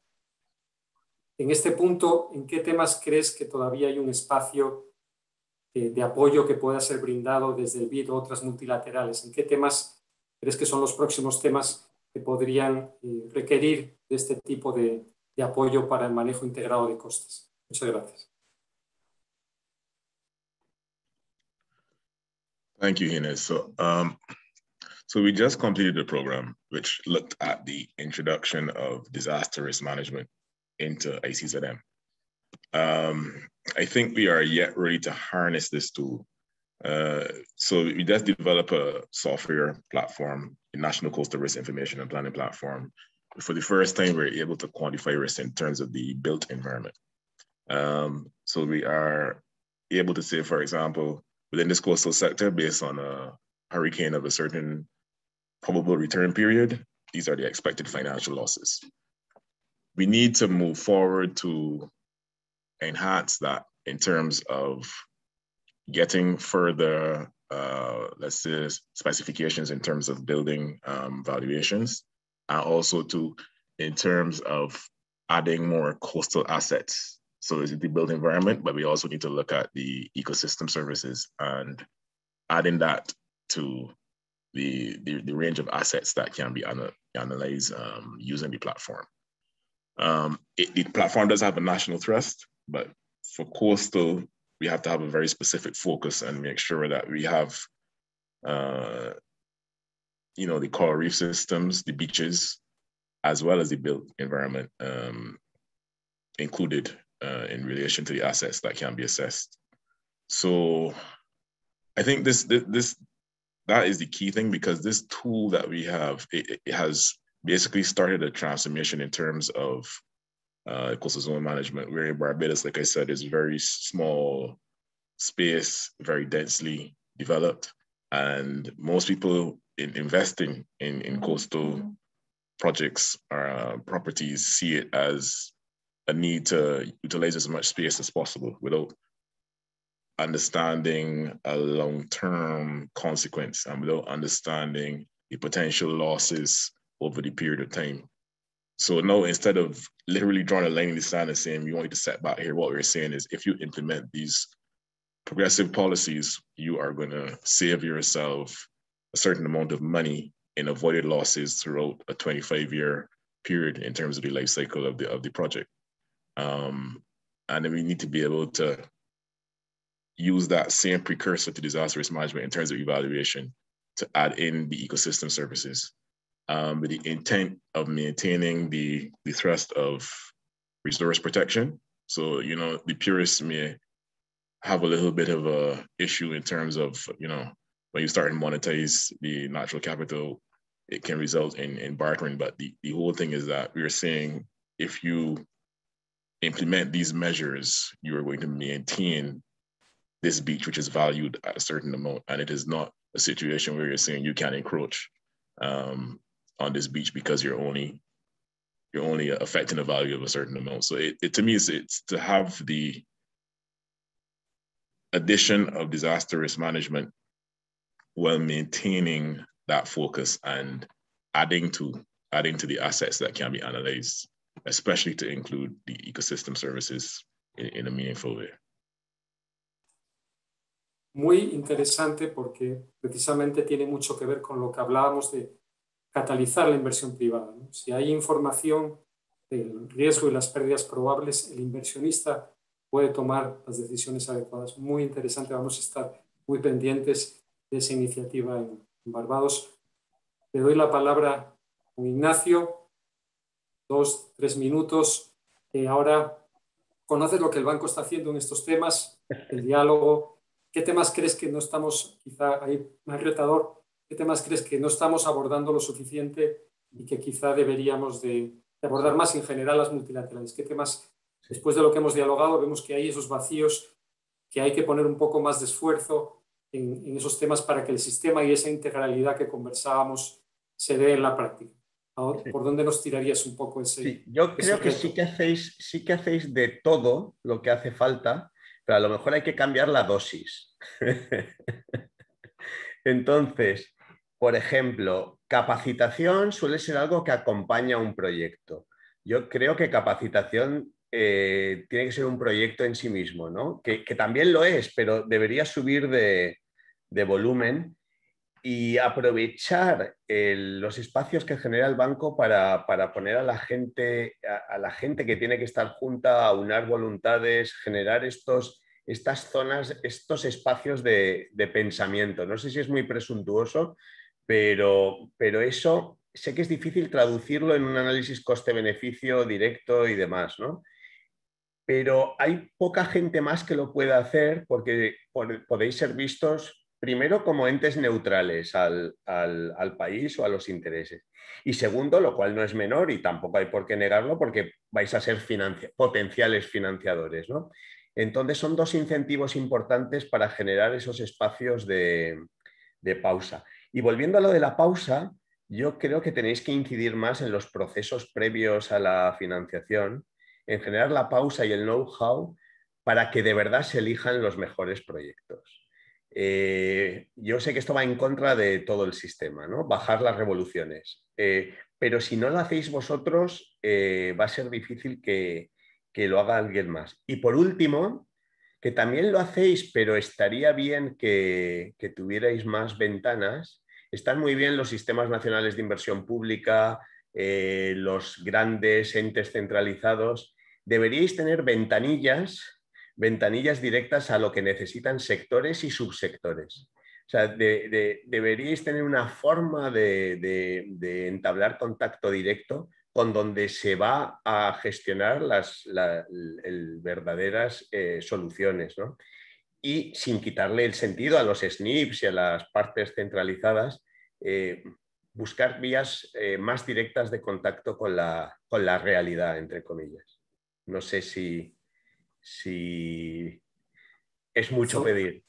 En este punto, ¿en qué temas crees que todavía hay un espacio eh, de apoyo que pueda ser brindado desde el B I D o otras multilaterales? ¿En qué temas crees que son los próximos temas que podrían eh, requerir de este tipo de de apoyo para el manejo integrado de costas? Muchas gracias. Thank you, Ines. So, um, so we just completed a program which looked at the introduction of disaster risk management into I C Z M. Um, I think we are yet ready to harness this tool. Uh, so we just developed a software platform, a national coastal risk information and planning platform. For the first time, we're able to quantify risk in terms of the built environment. Um, so we are able to say, for example, within this coastal sector, based on a hurricane of a certain probable return period, these are the expected financial losses. We need to move forward to enhance that in terms of getting further, uh, let's say, specifications in terms of building um, valuations. And also to, in terms of adding more coastal assets. So it's the built environment, but we also need to look at the ecosystem services and adding that to the, the, the range of assets that can be ana analyzed um, using the platform. Um, it, the platform does have a national thrust, but for coastal, we have to have a very specific focus and make sure that we have uh, you know, the coral reef systems, the beaches, as well as the built environment um, included uh, in relation to the assets that can be assessed. So I think this, this, this that is the key thing, because this tool that we have, it, it has basically started a transformation in terms of uh, coastal zone management, where Barbados, like I said, is very small space, very densely developed. And most people in investing in, in coastal projects or uh, properties see it as a need to utilize as much space as possible without understanding a long-term consequence and without understanding the potential losses over the period of time. So no, instead of literally drawing a line in the sand and saying, we want you to set back here, what we're saying is if you implement these progressive policies, you are gonna save yourself a certain amount of money in avoided losses throughout a twenty-five year period in terms of the life cycle of the, of the project. Um, and then we need to be able to use that same precursor to disaster risk management in terms of evaluation to add in the ecosystem services um, with the intent of maintaining the, the thrust of resource protection. So, you know, the purists may have a little bit of a issue in terms of, you know, when you start to monetize the natural capital, it can result in, in bartering. But the, the whole thing is that we are saying, if you implement these measures, you are going to maintain this beach, which is valued at a certain amount. And it is not a situation where you're saying you can't encroach um, on this beach because you're only you're only affecting the value of a certain amount. So it, it to me, is it's to have the addition of disaster risk management while maintaining that focus and adding to, adding to the assets that can be analyzed, especially to include the ecosystem services in, in a meaningful way. Muy interesante, porque precisamente tiene mucho que ver con lo que hablábamos de catalizar la inversión privada, ¿no? Si hay información del riesgo y las pérdidas probables, el inversionista puede tomar las decisiones adecuadas. Muy interesante, vamos a estar muy pendientes de esa iniciativa en Barbados. Le doy la palabra a Ignacio, dos, tres minutos. Eh, ahora, ¿conoces lo que el banco está haciendo en estos temas? El diálogo. ¿Qué temas crees que no estamos, quizá ahí más retador, qué temas crees que no estamos abordando lo suficiente y que quizá deberíamos de, de abordar más en general las multilaterales? ¿Qué temas, después de lo que hemos dialogado, vemos que hay esos vacíos, que hay que poner un poco más de esfuerzo en, en esos temas para que el sistema y esa integralidad que conversábamos se dé en la práctica? Ahora, sí. ¿Por dónde nos tirarías un poco ese? Sí, yo creo ese que sí que hacéis, sí que hacéis de todo lo que hace falta, pero a lo mejor hay que cambiar la dosis. Entonces, por ejemplo, capacitación suele ser algo que acompaña a un proyecto. Yo creo que capacitación eh, tiene que ser un proyecto en sí mismo, ¿no? Que, que también lo es, pero debería subir de, de volumen y aprovechar el, los espacios que genera el banco para, para poner a la gente, a, a la gente que tiene que estar junta, a unar voluntades, generar estos, estas zonas, estos espacios de, de pensamiento. No sé si es muy presuntuoso, pero, pero eso sé que es difícil traducirlo en un análisis coste-beneficio directo y demás, ¿no? Pero hay poca gente más que lo pueda hacer, porque por, podéis ser vistos primero como entes neutrales al, al, al país o a los intereses. Y segundo, lo cual no es menor y tampoco hay por qué negarlo, porque vais a ser financi- potenciales financiadores, ¿no? Entonces son dos incentivos importantes para generar esos espacios de, de pausa. Y volviendo a lo de la pausa, yo creo que tenéis que incidir más en los procesos previos a la financiación, en generar la pausa y el know-how para que de verdad se elijan los mejores proyectos. Eh, yo sé que esto va en contra de todo el sistema, ¿no? Bajar las revoluciones, eh, pero si no lo hacéis vosotros, eh, va a ser difícil que, que lo haga alguien más. Y por último, que también lo hacéis, pero estaría bien que, que tuvierais más ventanas. Están muy bien los sistemas nacionales de inversión pública, eh, los grandes entes centralizados. Deberíais tener ventanillas ventanillas directas a lo que necesitan sectores y subsectores. O sea, de, de, deberíais tener una forma de, de, de entablar contacto directo con donde se va a gestionar las la, el, verdaderas eh, soluciones, ¿no? Y sin quitarle el sentido a los S N I P S y a las partes centralizadas, eh, buscar vías eh, más directas de contacto con la, con la realidad, entre comillas. No sé si... Sí, es mucho son, pedir.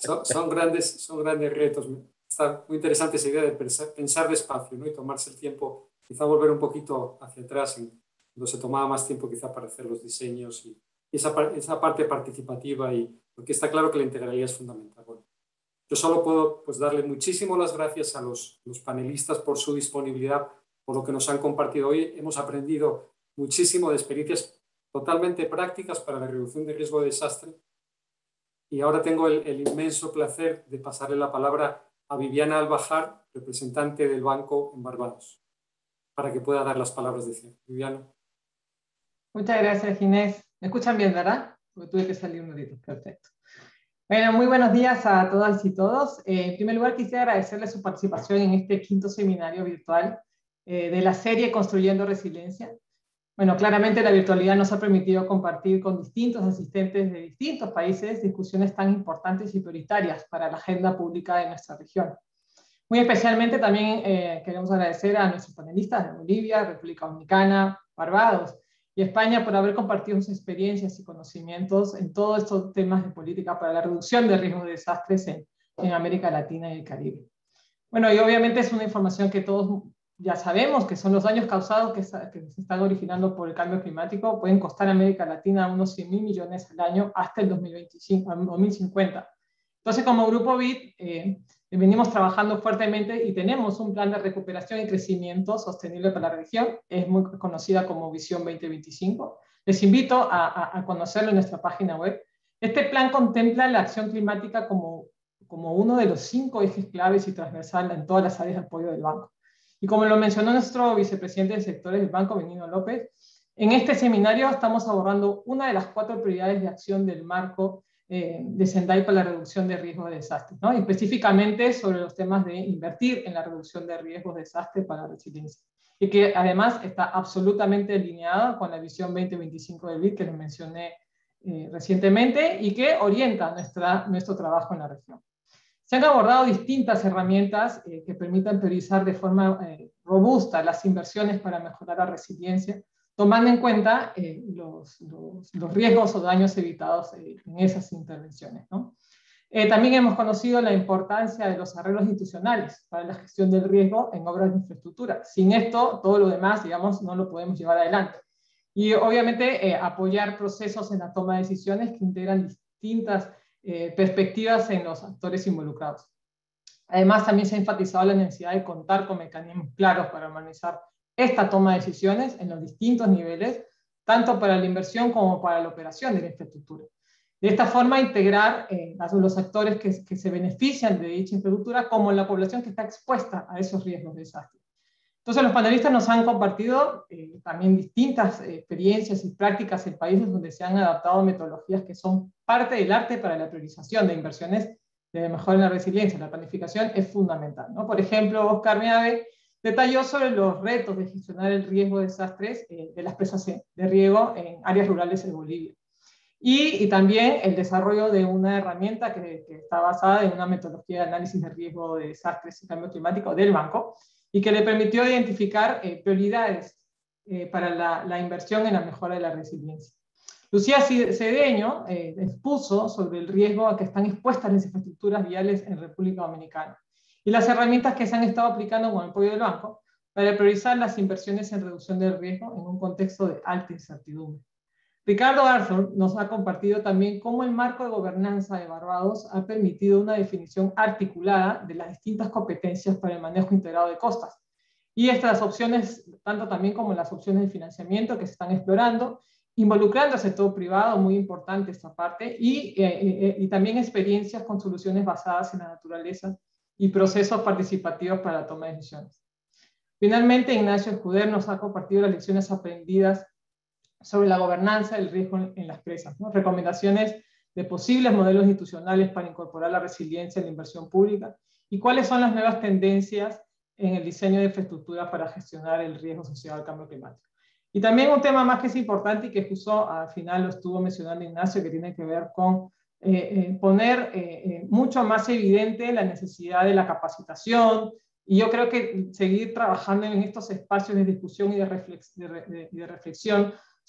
Son, son, grandes, son grandes retos. Está muy interesante esa idea de pensar, pensar despacio, ¿no? Y tomarse el tiempo, quizá volver un poquito hacia atrás, cuando se tomaba más tiempo quizá para hacer los diseños y esa, esa parte participativa, y, porque está claro que la integralidad es fundamental. Bueno, yo solo puedo pues, darle muchísimas las gracias a los, los panelistas por su disponibilidad, por lo que nos han compartido hoy. Hemos aprendido muchísimo de experiencias totalmente prácticas para la reducción de riesgo de desastre. Y ahora tengo el, el inmenso placer de pasarle la palabra a Viviana Albajar, representante del banco en Barbados, para que pueda dar las palabras de cierre. Viviana. Muchas gracias, Ginés. ¿Me escuchan bien, verdad? Porque tuve que salir un ratito. Perfecto. Bueno, muy buenos días a todas y todos. Eh, en primer lugar, quisiera agradecerle su participación en este quinto seminario virtual eh, de la serie Construyendo Resiliencia. Bueno, claramente la virtualidad nos ha permitido compartir con distintos asistentes de distintos países discusiones tan importantes y prioritarias para la agenda pública de nuestra región. Muy especialmente también eh, queremos agradecer a nuestros panelistas de Bolivia, República Dominicana, Barbados y España por haber compartido sus experiencias y conocimientos en todos estos temas de política para la reducción del riesgo de desastres en, en América Latina y el Caribe. Bueno, y obviamente es una información que todos ya sabemos, que son los daños causados que, que se están originando por el cambio climático, pueden costar a América Latina unos cien mil millones al año hasta el dos mil veinticinco, dos mil cincuenta. Entonces, como Grupo B I D, eh, venimos trabajando fuertemente y tenemos un plan de recuperación y crecimiento sostenible para la región, es muy conocida como Visión veinte veinticinco. Les invito a, a, a conocerlo en nuestra página web. Este plan contempla la acción climática como, como uno de los cinco ejes claves y transversal en todas las áreas de apoyo del banco. Y como lo mencionó nuestro vicepresidente de sectores del banco, Benigno López, en este seminario estamos abordando una de las cuatro prioridades de acción del marco Eh, de Sendai para la reducción de riesgos de desastres, ¿no? Específicamente sobre los temas de invertir en la reducción de riesgos de desastres para la resiliencia, y que además está absolutamente alineada con la Visión veinte veinticinco del B I D que les mencioné eh, recientemente y que orienta nuestra, nuestro trabajo en la región. Se han abordado distintas herramientas eh, que permitan priorizar de forma eh, robusta las inversiones para mejorar la resiliencia, tomando en cuenta eh, los, los, los riesgos o daños evitados eh, en esas intervenciones, ¿no? Eh, también hemos conocido la importancia de los arreglos institucionales para la gestión del riesgo en obras de infraestructura. Sin esto, todo lo demás, digamos, no lo podemos llevar adelante. Y obviamente eh, apoyar procesos en la toma de decisiones que integran distintas eh, perspectivas en los actores involucrados. Además, también se ha enfatizado la necesidad de contar con mecanismos claros para armonizar esta toma de decisiones en los distintos niveles, tanto para la inversión como para la operación de la infraestructura. De esta forma, integrar eh, a los actores que, que se benefician de dicha infraestructura como la población que está expuesta a esos riesgos de desastre. Entonces, los panelistas nos han compartido eh, también distintas experiencias y prácticas en países donde se han adaptado metodologías que son parte del arte para la priorización de inversiones de mejora en la resiliencia. La planificación es fundamental, ¿no? Por ejemplo, Óscar Miave detalló sobre los retos de gestionar el riesgo de desastres eh, de las presas de riego en áreas rurales de Bolivia. Y, y también el desarrollo de una herramienta que, que está basada en una metodología de análisis de riesgo de desastres y cambio climático del banco, y que le permitió identificar eh, prioridades eh, para la, la inversión en la mejora de la resiliencia. Lucía Cedeño eh, expuso sobre el riesgo a que están expuestas las infraestructuras viales en República Dominicana y las herramientas que se han estado aplicando con el apoyo del banco para priorizar las inversiones en reducción del riesgo en un contexto de alta incertidumbre. Ricardo Arthur nos ha compartido también cómo el marco de gobernanza de Barbados ha permitido una definición articulada de las distintas competencias para el manejo integrado de costas, y estas opciones, tanto también como las opciones de financiamiento que se están explorando, involucrando al sector privado, muy importante esta parte, y, eh, eh, y también experiencias con soluciones basadas en la naturaleza y procesos participativos para la toma de decisiones. Finalmente, Ignacio Escuder nos ha compartido las lecciones aprendidas sobre la gobernanza del riesgo en las presas, ¿no? Recomendaciones de posibles modelos institucionales para incorporar la resiliencia en la inversión pública y cuáles son las nuevas tendencias en el diseño de infraestructuras para gestionar el riesgo asociado al cambio climático. Y también un tema más que es importante y que justo al final lo estuvo mencionando Ignacio, que tiene que ver con Eh, eh, poner eh, eh, mucho más evidente la necesidad de la capacitación, y yo creo que seguir trabajando en estos espacios de discusión y de, reflex, de, de, de reflexión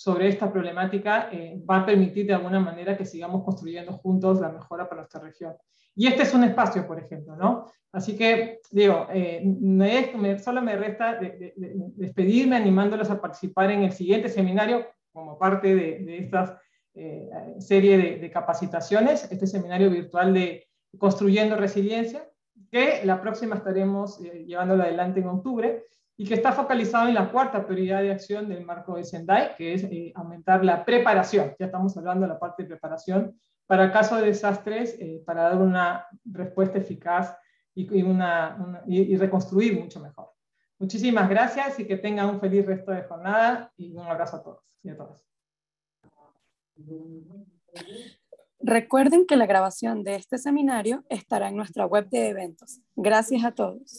sobre esta problemática eh, va a permitir de alguna manera que sigamos construyendo juntos la mejora para nuestra región. Y este es un espacio, por ejemplo, ¿no? Así que, digo, eh, me, me, solo me resta de, de, de despedirme animándolos a participar en el siguiente seminario como parte de, de estas Eh, serie de, de capacitaciones, este seminario virtual de Construyendo Resiliencia, que la próxima estaremos eh, llevándola adelante en octubre, y que está focalizado en la cuarta prioridad de acción del marco de Sendai, que es eh, aumentar la preparación. Ya estamos hablando de la parte de preparación para casos de desastres, eh, para dar una respuesta eficaz y, y, una, una, y, y reconstruir mucho mejor. Muchísimas gracias y que tengan un feliz resto de jornada, y un abrazo a todos y a todas. Recuerden que la grabación de este seminario estará en nuestra web de eventos. Gracias a todos.